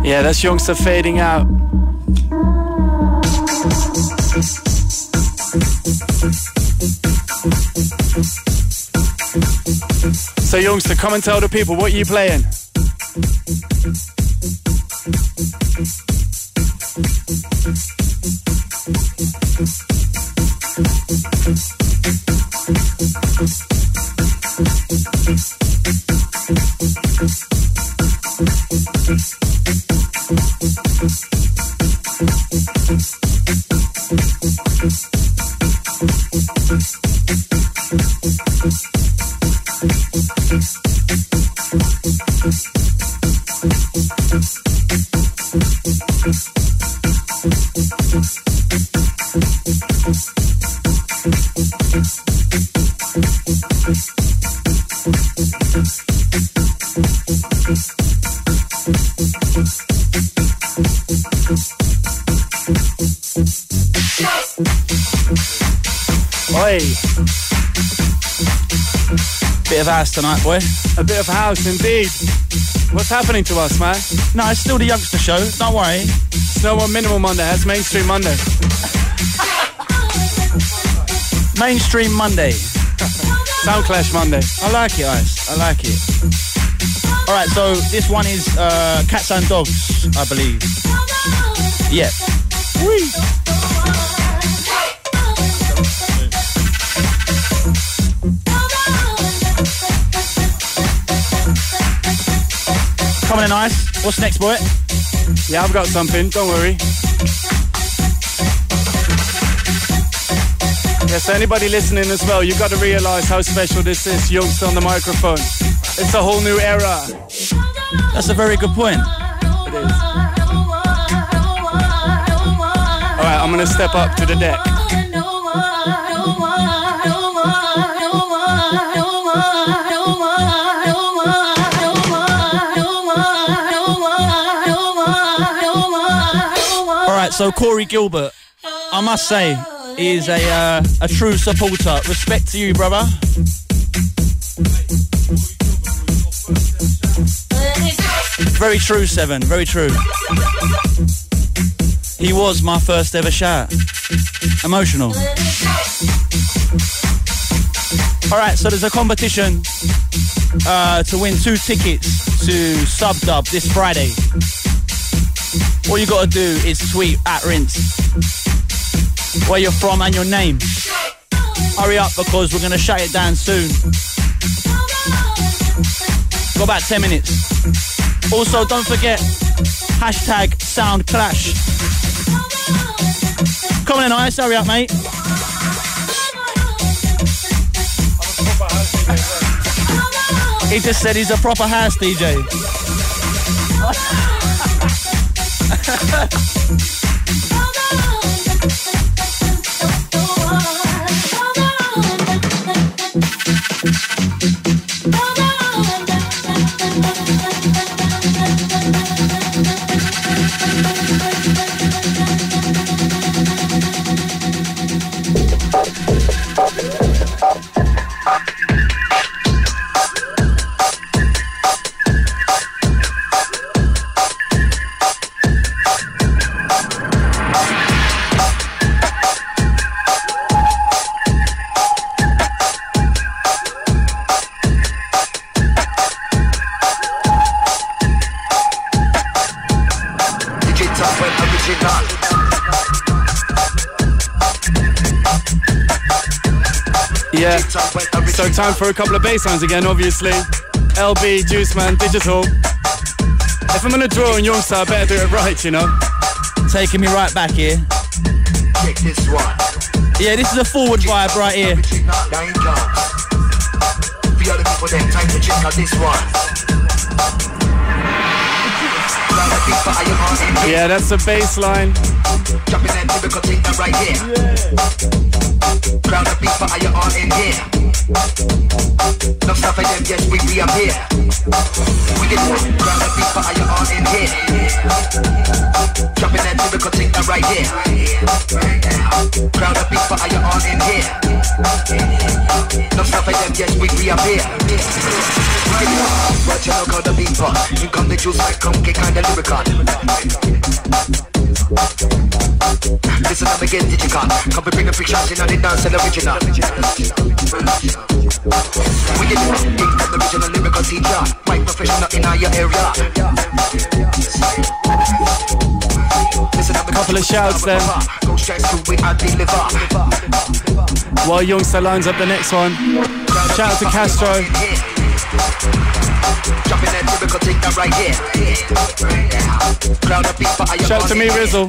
Yeah, that's Youngster fading out. So Youngster, come and tell the people, what are you playing? House tonight, boy. A bit of house indeed. What's happening to us, man? No, it's still the Youngster show, don't worry. It's no one minimal Monday, that's Mainstream Monday. Mainstream Monday. Sound Clash Monday. I like it, Ice. I like it. Alright, so this one is Cats and Dogs, I believe. Yeah. Whee! Coming in nice. What's next, boy? Yeah, I've got something. Don't worry. Yeah, so anybody listening as well, you've got to realise how special this is. Youngster on the microphone. It's a whole new era. That's a very good point. It is. All right, I'm going to step up to the deck. Alright, so Corey Gilbert, I must say, is a true supporter. Respect to you, brother. Very true, Seven. Very true. He was my first ever shout. Emotional. Alright, so there's a competition to win 2 tickets to Sub Dub this Friday. All you gotta do is tweet at Rinse where you're from and your name. Hurry up because we're gonna shut it down soon. Got about 10 minutes. Also, don't forget hashtag Sound Clash. Come on, Ice, hurry up, mate. He just said he's a proper house DJ. So time for a couple of bass lines again, obviously. El-B, Juiceman, Digital. If I'm going to draw on Youngster, I better do it right, you know. Taking me right back here. Check this one. Yeah, this is a forward vibe right here. Yeah, that's the bass line. Yeah. No stuff like them, yes, we up here. We get more ground up beat, but you're on in here. Jumping that typical thing that right here. Ground up beat, but you're on in here. No stuff like them, yes, we up here. Watch out, call the beat pop. You come the juice, I come get kinda lyrical. Listen up again, Digicon. Come and bring a big shot in on the dance and original. We get it from the original lyrical teacher. Quite professional in our area. Listen up, a couple of shouts then. Go straight to it, I deliver. While Youngster lines up the next one. Shout out to Castro. Shout to me, Rizzle.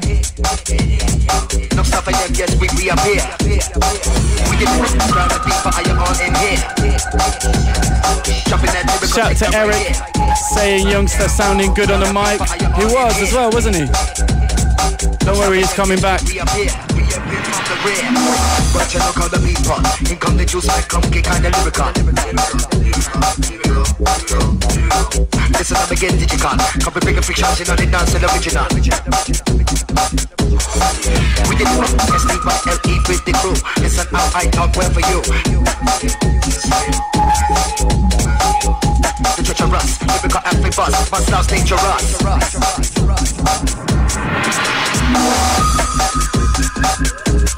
Shout to Eric, saying Youngster sounding good on the mic. He was as well, wasn't he? Don't worry, he's coming back. But you look out the beat pot. In come the juice, I come get kinda lyrical. Listen up again, Digicon. Come and bring a big shot in on the dance and original. We did it from SD by LE with the crew. Listen how I talk well for you. The treacherous, lyrical and we bust. My style's dangerous. Round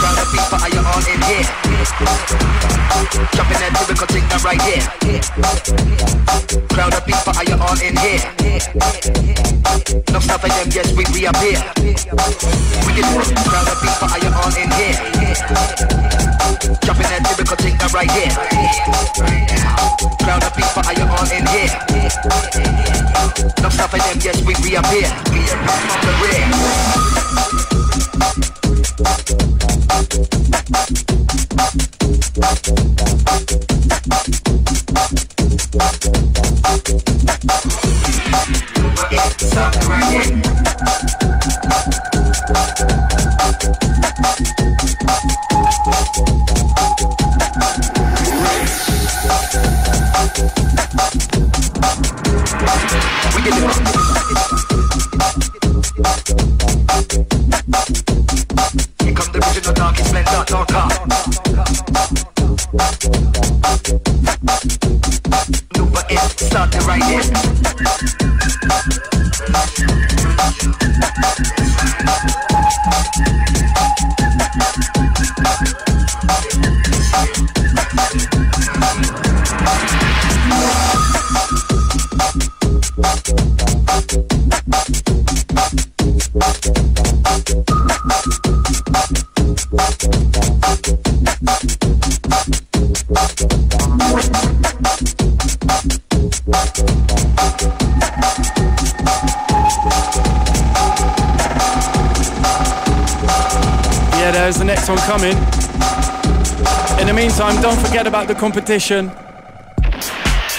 the beat, but are you on in here? Jumping that typical thing that right here. Crowd of people, are you all in here? No stuff like them, yes, we reappear. We get work. Crowd of people, are you all in here? Jumping that typical thing that right here. Crowd of people, are you all in here? No stuff like them, yes, we reappear. We are from the rear. It's up coming. In the meantime, don't forget about the competition.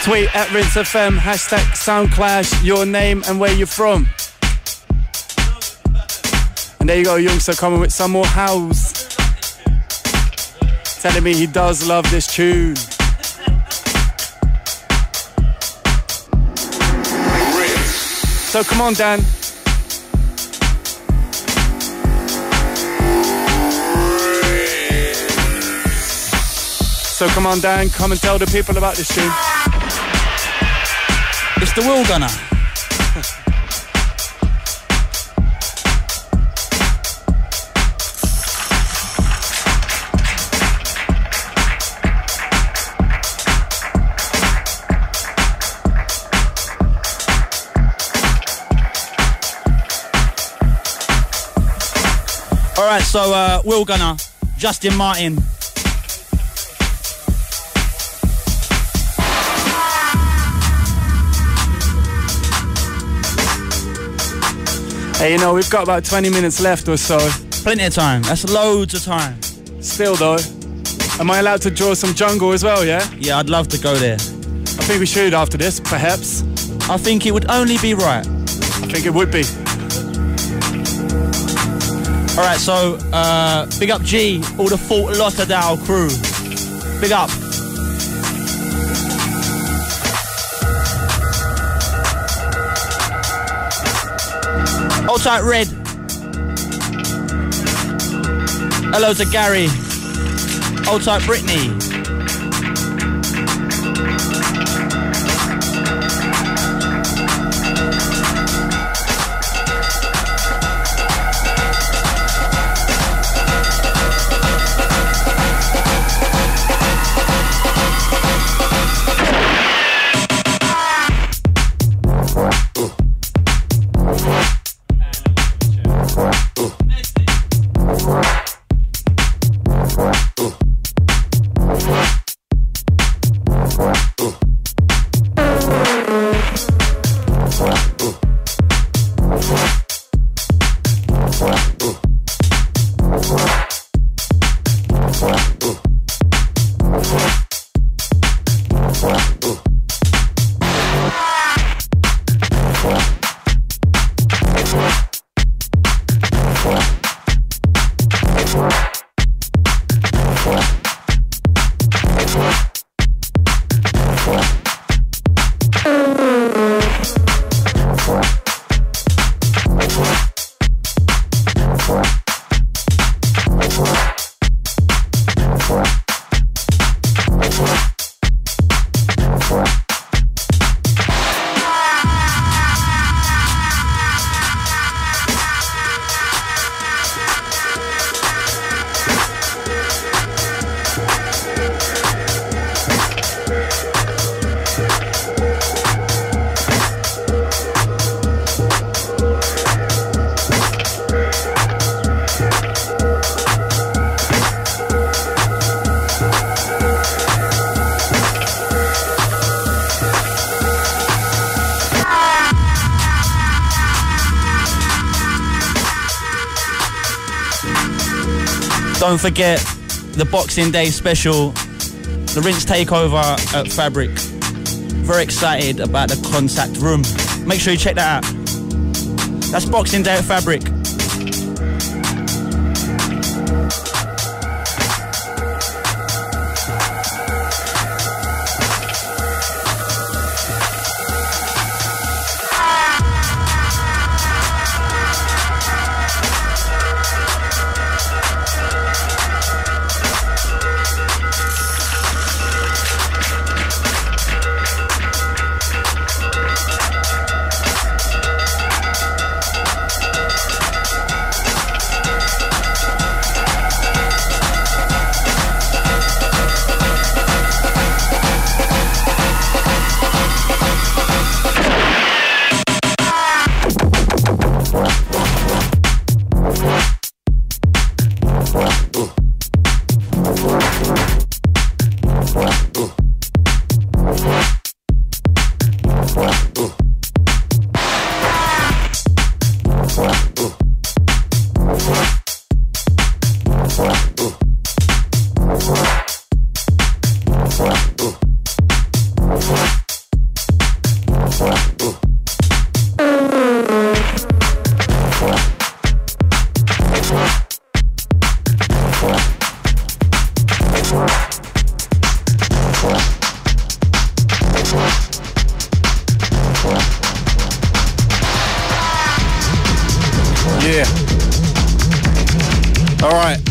Tweet at Rinse FM, hashtag SoundClash, your name and where you're from. And there you go, Youngster coming with some more house. Telling me he does love this tune. So come on, Dan. So come on, Dan, come and tell the people about this tune. It's the Wheelgunner. All right, so Wheelgunner, Justin Martin. Hey, you know, we've got about 20 minutes left or so. Plenty of time. That's loads of time. Still, though, am I allowed to draw some jungle as well, yeah? Yeah, I'd love to go there. I think we should after this, perhaps. I think it would only be right. I think it would be. All right, so big up G, all the Fort Lauderdale crew. Big up. Hold tight, Red. Hello to Gary. Hold tight, Brittany. Don't forget the Boxing Day special, the Rinse Takeover at Fabric. Very excited about the Contact Room. Make sure you check that out. That's Boxing Day at Fabric.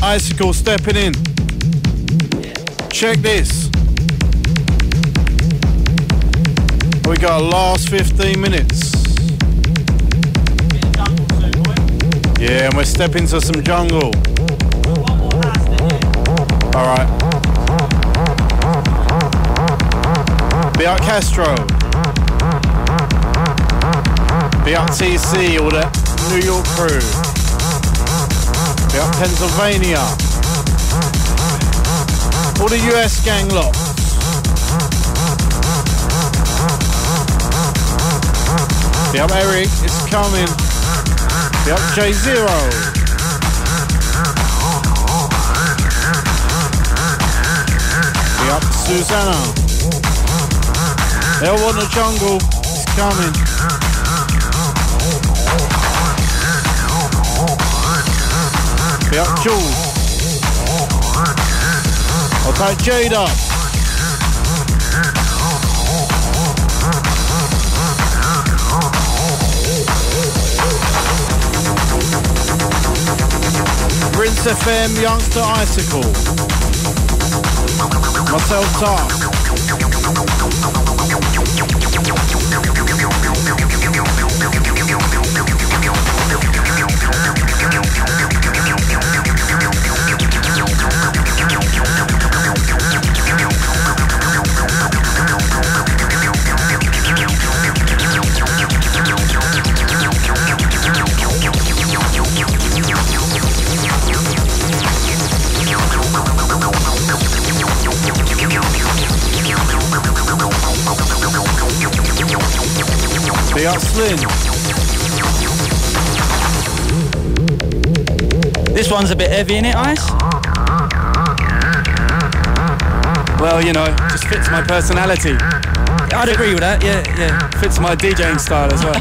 Icicle stepping in. Check this. We got last 15 minutes. Yeah, and we're stepping to some jungle. All right. Be up Castro. Be up TC, all that New York crew. Be up Pennsylvania, all the US gang lot. Be up Eric, it's coming. Be up J Zero. Be up Susanna. They all want the jungle, it's coming. Be up Jules. I'll take Jada. Rinse FM, Youngster, Icicle. Myself, Tark. Be up Slim. This one's a bit heavy, innit, Ice? Well, you know, just fits my personality. I'd agree with that, yeah, yeah. Fits my DJing style as well.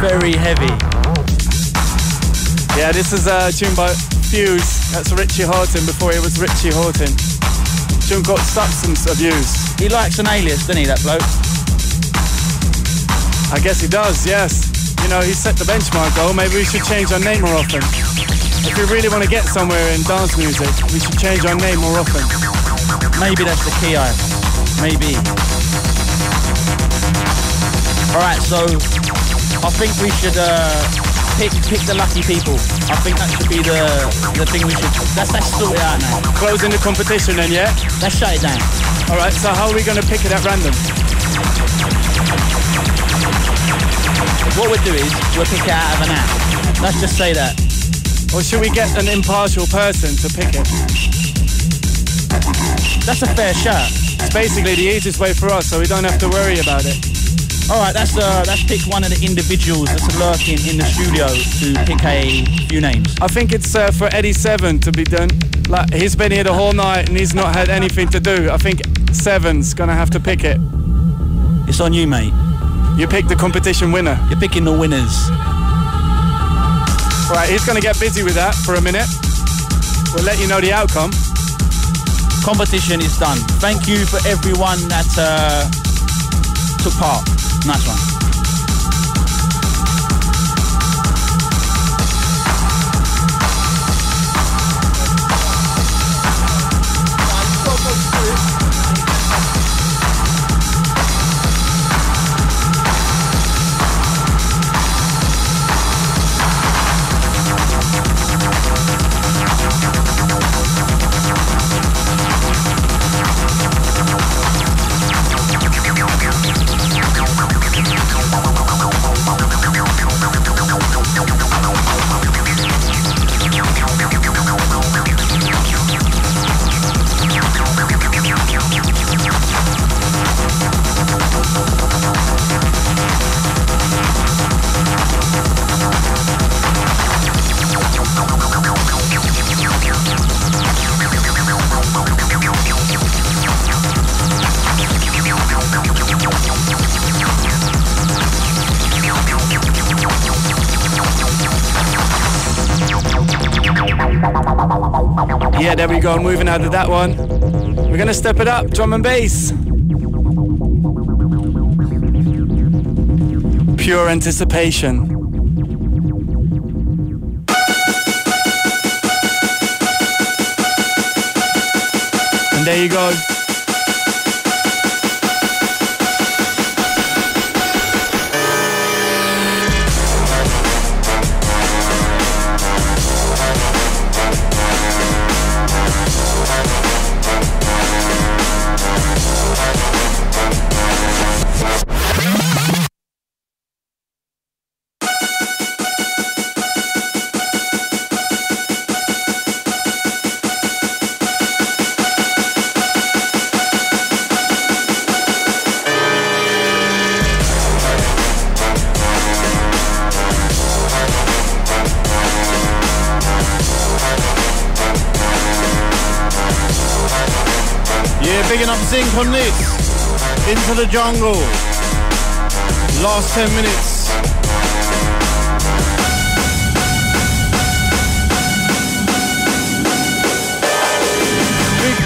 Very heavy. Yeah, this is a tune by Fuse. That's Richie Hawtin before it was Richie Hawtin. Tune called Substance Abuse. He likes an alias, doesn't he, that bloke? I guess he does, yes. You know, he set the benchmark though. Maybe we should change our name more often. If we really want to get somewhere in dance music, we should change our name more often. Maybe that's the key, I. Maybe. Alright, so I think we should pick the lucky people. I think that should be the thing we should... That's sorted out now. Closing the competition then, yeah? Let's shut it down. Alright, so how are we going to pick it at random? What we'll do is, we'll pick it out of an app. Let's just say that. Or should we get an impartial person to pick it? That's a fair shot. It's basically the easiest way for us, so we don't have to worry about it. All right, that's pick one of the individuals that's lurking in the studio to pick a few names. I think it's for Eddie Seven to be done. Like, he's been here the whole night and he's not had anything to do. I think Seven's gonna have to pick it. It's on you, mate. You pick the competition winner. You're picking the winners. All right, he's gonna get busy with that for a minute. We'll let you know the outcome. Competition is done. Thank you for everyone that took part. Nice one. Yeah, there we go, moving out of that one. We're gonna step it up, drum and bass. Pure anticipation. And there you go. From this into the jungle, last 10 minutes.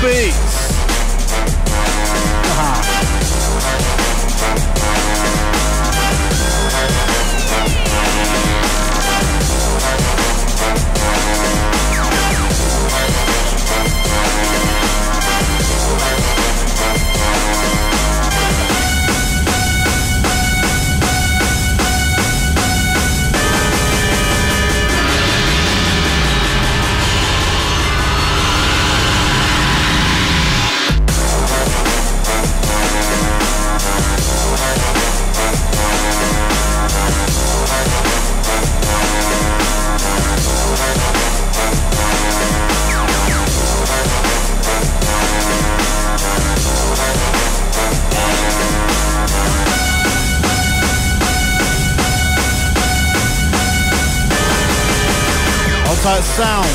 Big beats. That sound.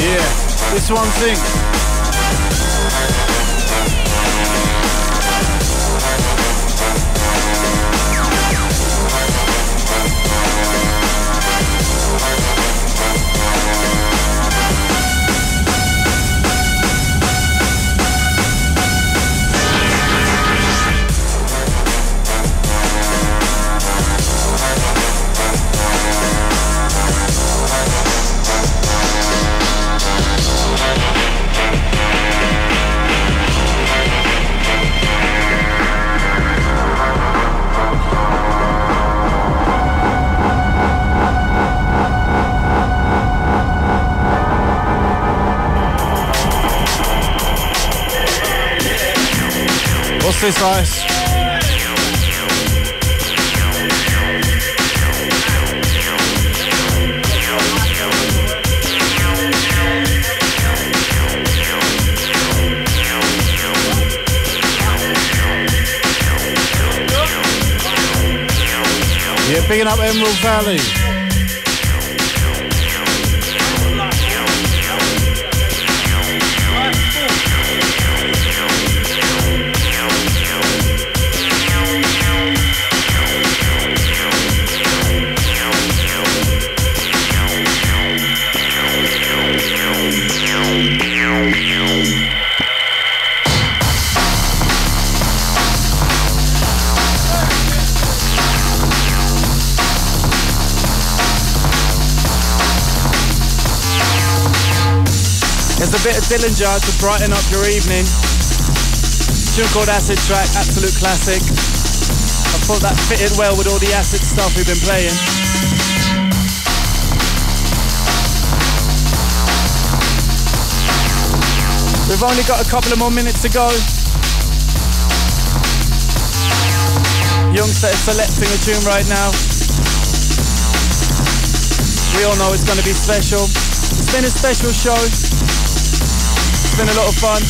Yeah, this one thing. This ice. Yeah, picking up Emerald Valley. There's a bit of Dillinja to brighten up your evening. A tune called Acid Track, absolute classic. I thought that fitted well with all the acid stuff we've been playing. We've only got a couple of more minutes to go. Youngster is selecting a tune right now. We all know it's going to be special. It's been a special show. It's been a lot of fun.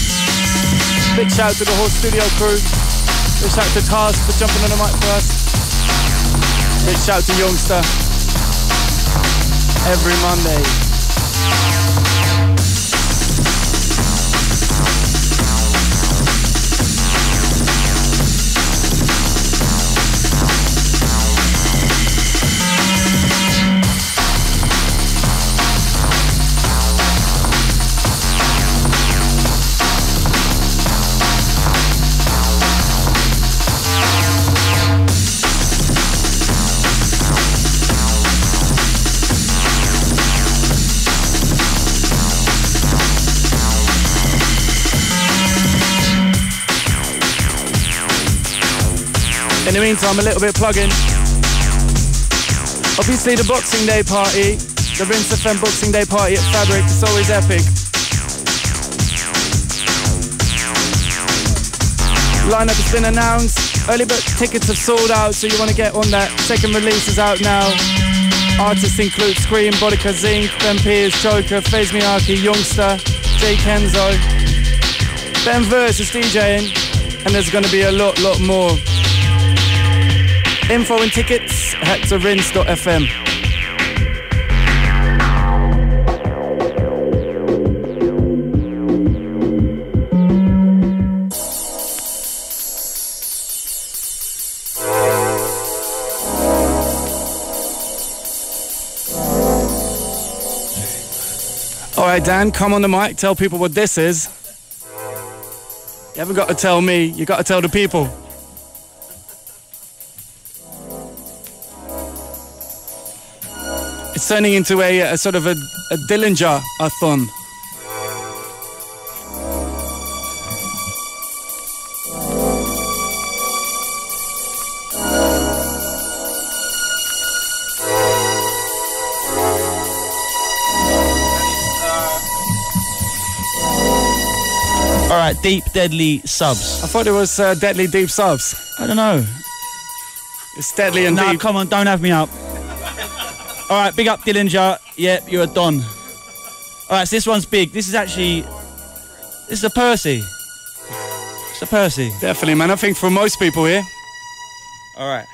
Big shout out to the whole studio crew. Big shout out to Tars for jumping on the mic for us. Big shout out to Youngster. Every Monday. In the meantime, a little bit of plugging. Obviously the Boxing Day party, the Rinse FM Boxing Day party at Fabric, it's always epic. Lineup has been announced, early bird tickets have sold out, so you want to get on that. Second release is out now. Artists include Scream, Bodica Zinc, Ben Pierce, Joker, FaZe Miyake, Youngster, Jay Kenzo. Ben Verse is DJing, and there's going to be a lot more. Info and tickets at rinse.fm. All right, Dan, come on the mic, tell people what this is. You haven't got to tell me, you got to tell the people. It's turning into a sort of a Dillinger-a-thon. All right, Deep Deadly Subs. I thought it was Deadly Deep Subs. I don't know. It's deadly and deep. No, come on, don't have me up. All right, big up Dillinger. Yep, you're a don. All right, so this one's big. This is a Percy. It's a Percy. Definitely, man. I think for most people here. All right.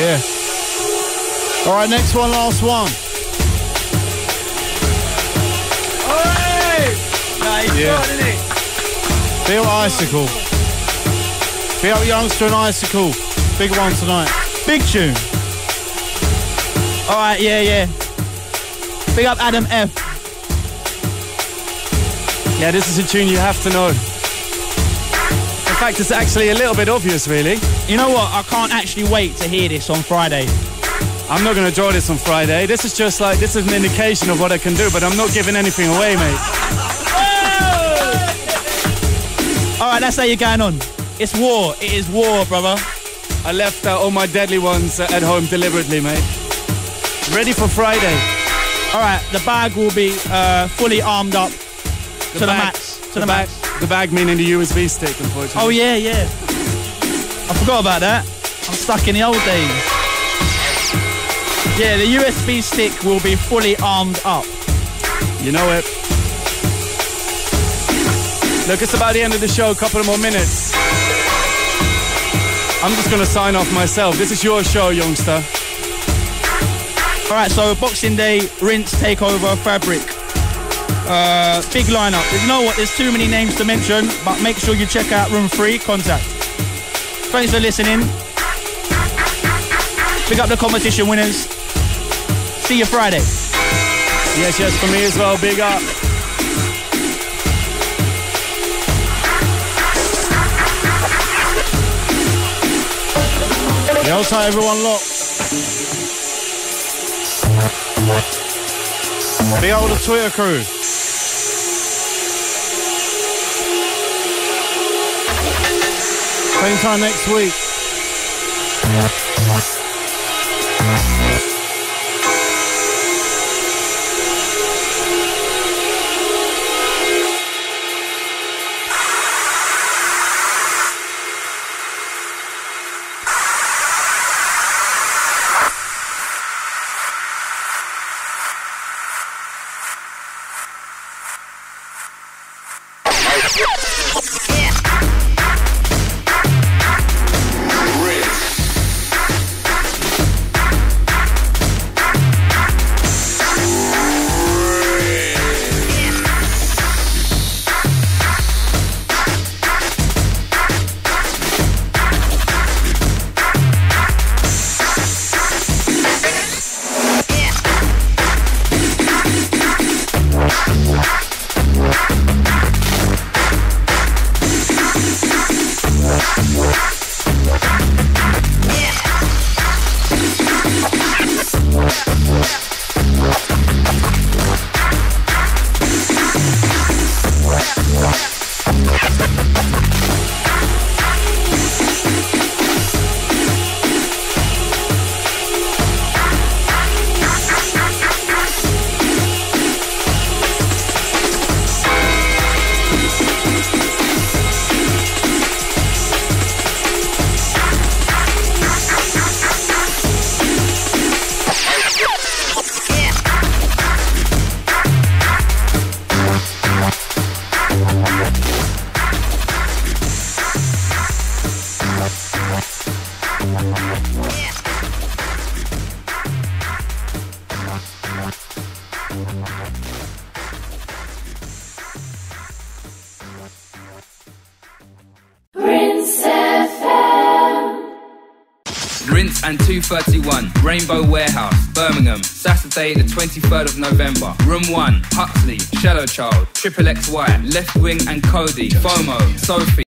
Yeah. All right, next one, last one. All right. Nice one, isn't it? Feel Icicle. Feel Youngster and Icicle. Big one tonight. Big tune. All right, yeah, yeah. Big up Adam F. Yeah, this is a tune you have to know. In fact, it's actually a little bit obvious, really. You know what? I can't actually wait to hear this on Friday. I'm not going to draw this on Friday. This is just like, this is an indication of what I can do, but I'm not giving anything away, mate. Oh! All right, that's how you're going on. It's war. It is war, brother. I left all my deadly ones at home deliberately, mate. Ready for Friday. All right, the bag will be fully armed up. The bag meaning the USB stick, unfortunately. Oh, yeah, yeah. I forgot about that. I'm stuck in the old days. Yeah, the USB stick will be fully armed up. You know it. Look, it's about the end of the show, a couple more minutes. I'm just going to sign off myself. This is your show, youngster. All right, so Boxing Day, Rinse, Takeover, Fabric. Big lineup. You know what? There's too many names to mention, but make sure you check out Room 3 Contact. Thanks for listening. Pick up the competition winners. See you Friday. Yes, yes, for me as well. Big up. Yeah, also everyone locked. Big up the Twitter crew. Same time next week. Rainbow Warehouse, Birmingham, Saturday the 23rd of November. Room 1, Huxley, Shallow Child, XXXY, Left Wing and Cody, FOMO, Sophie.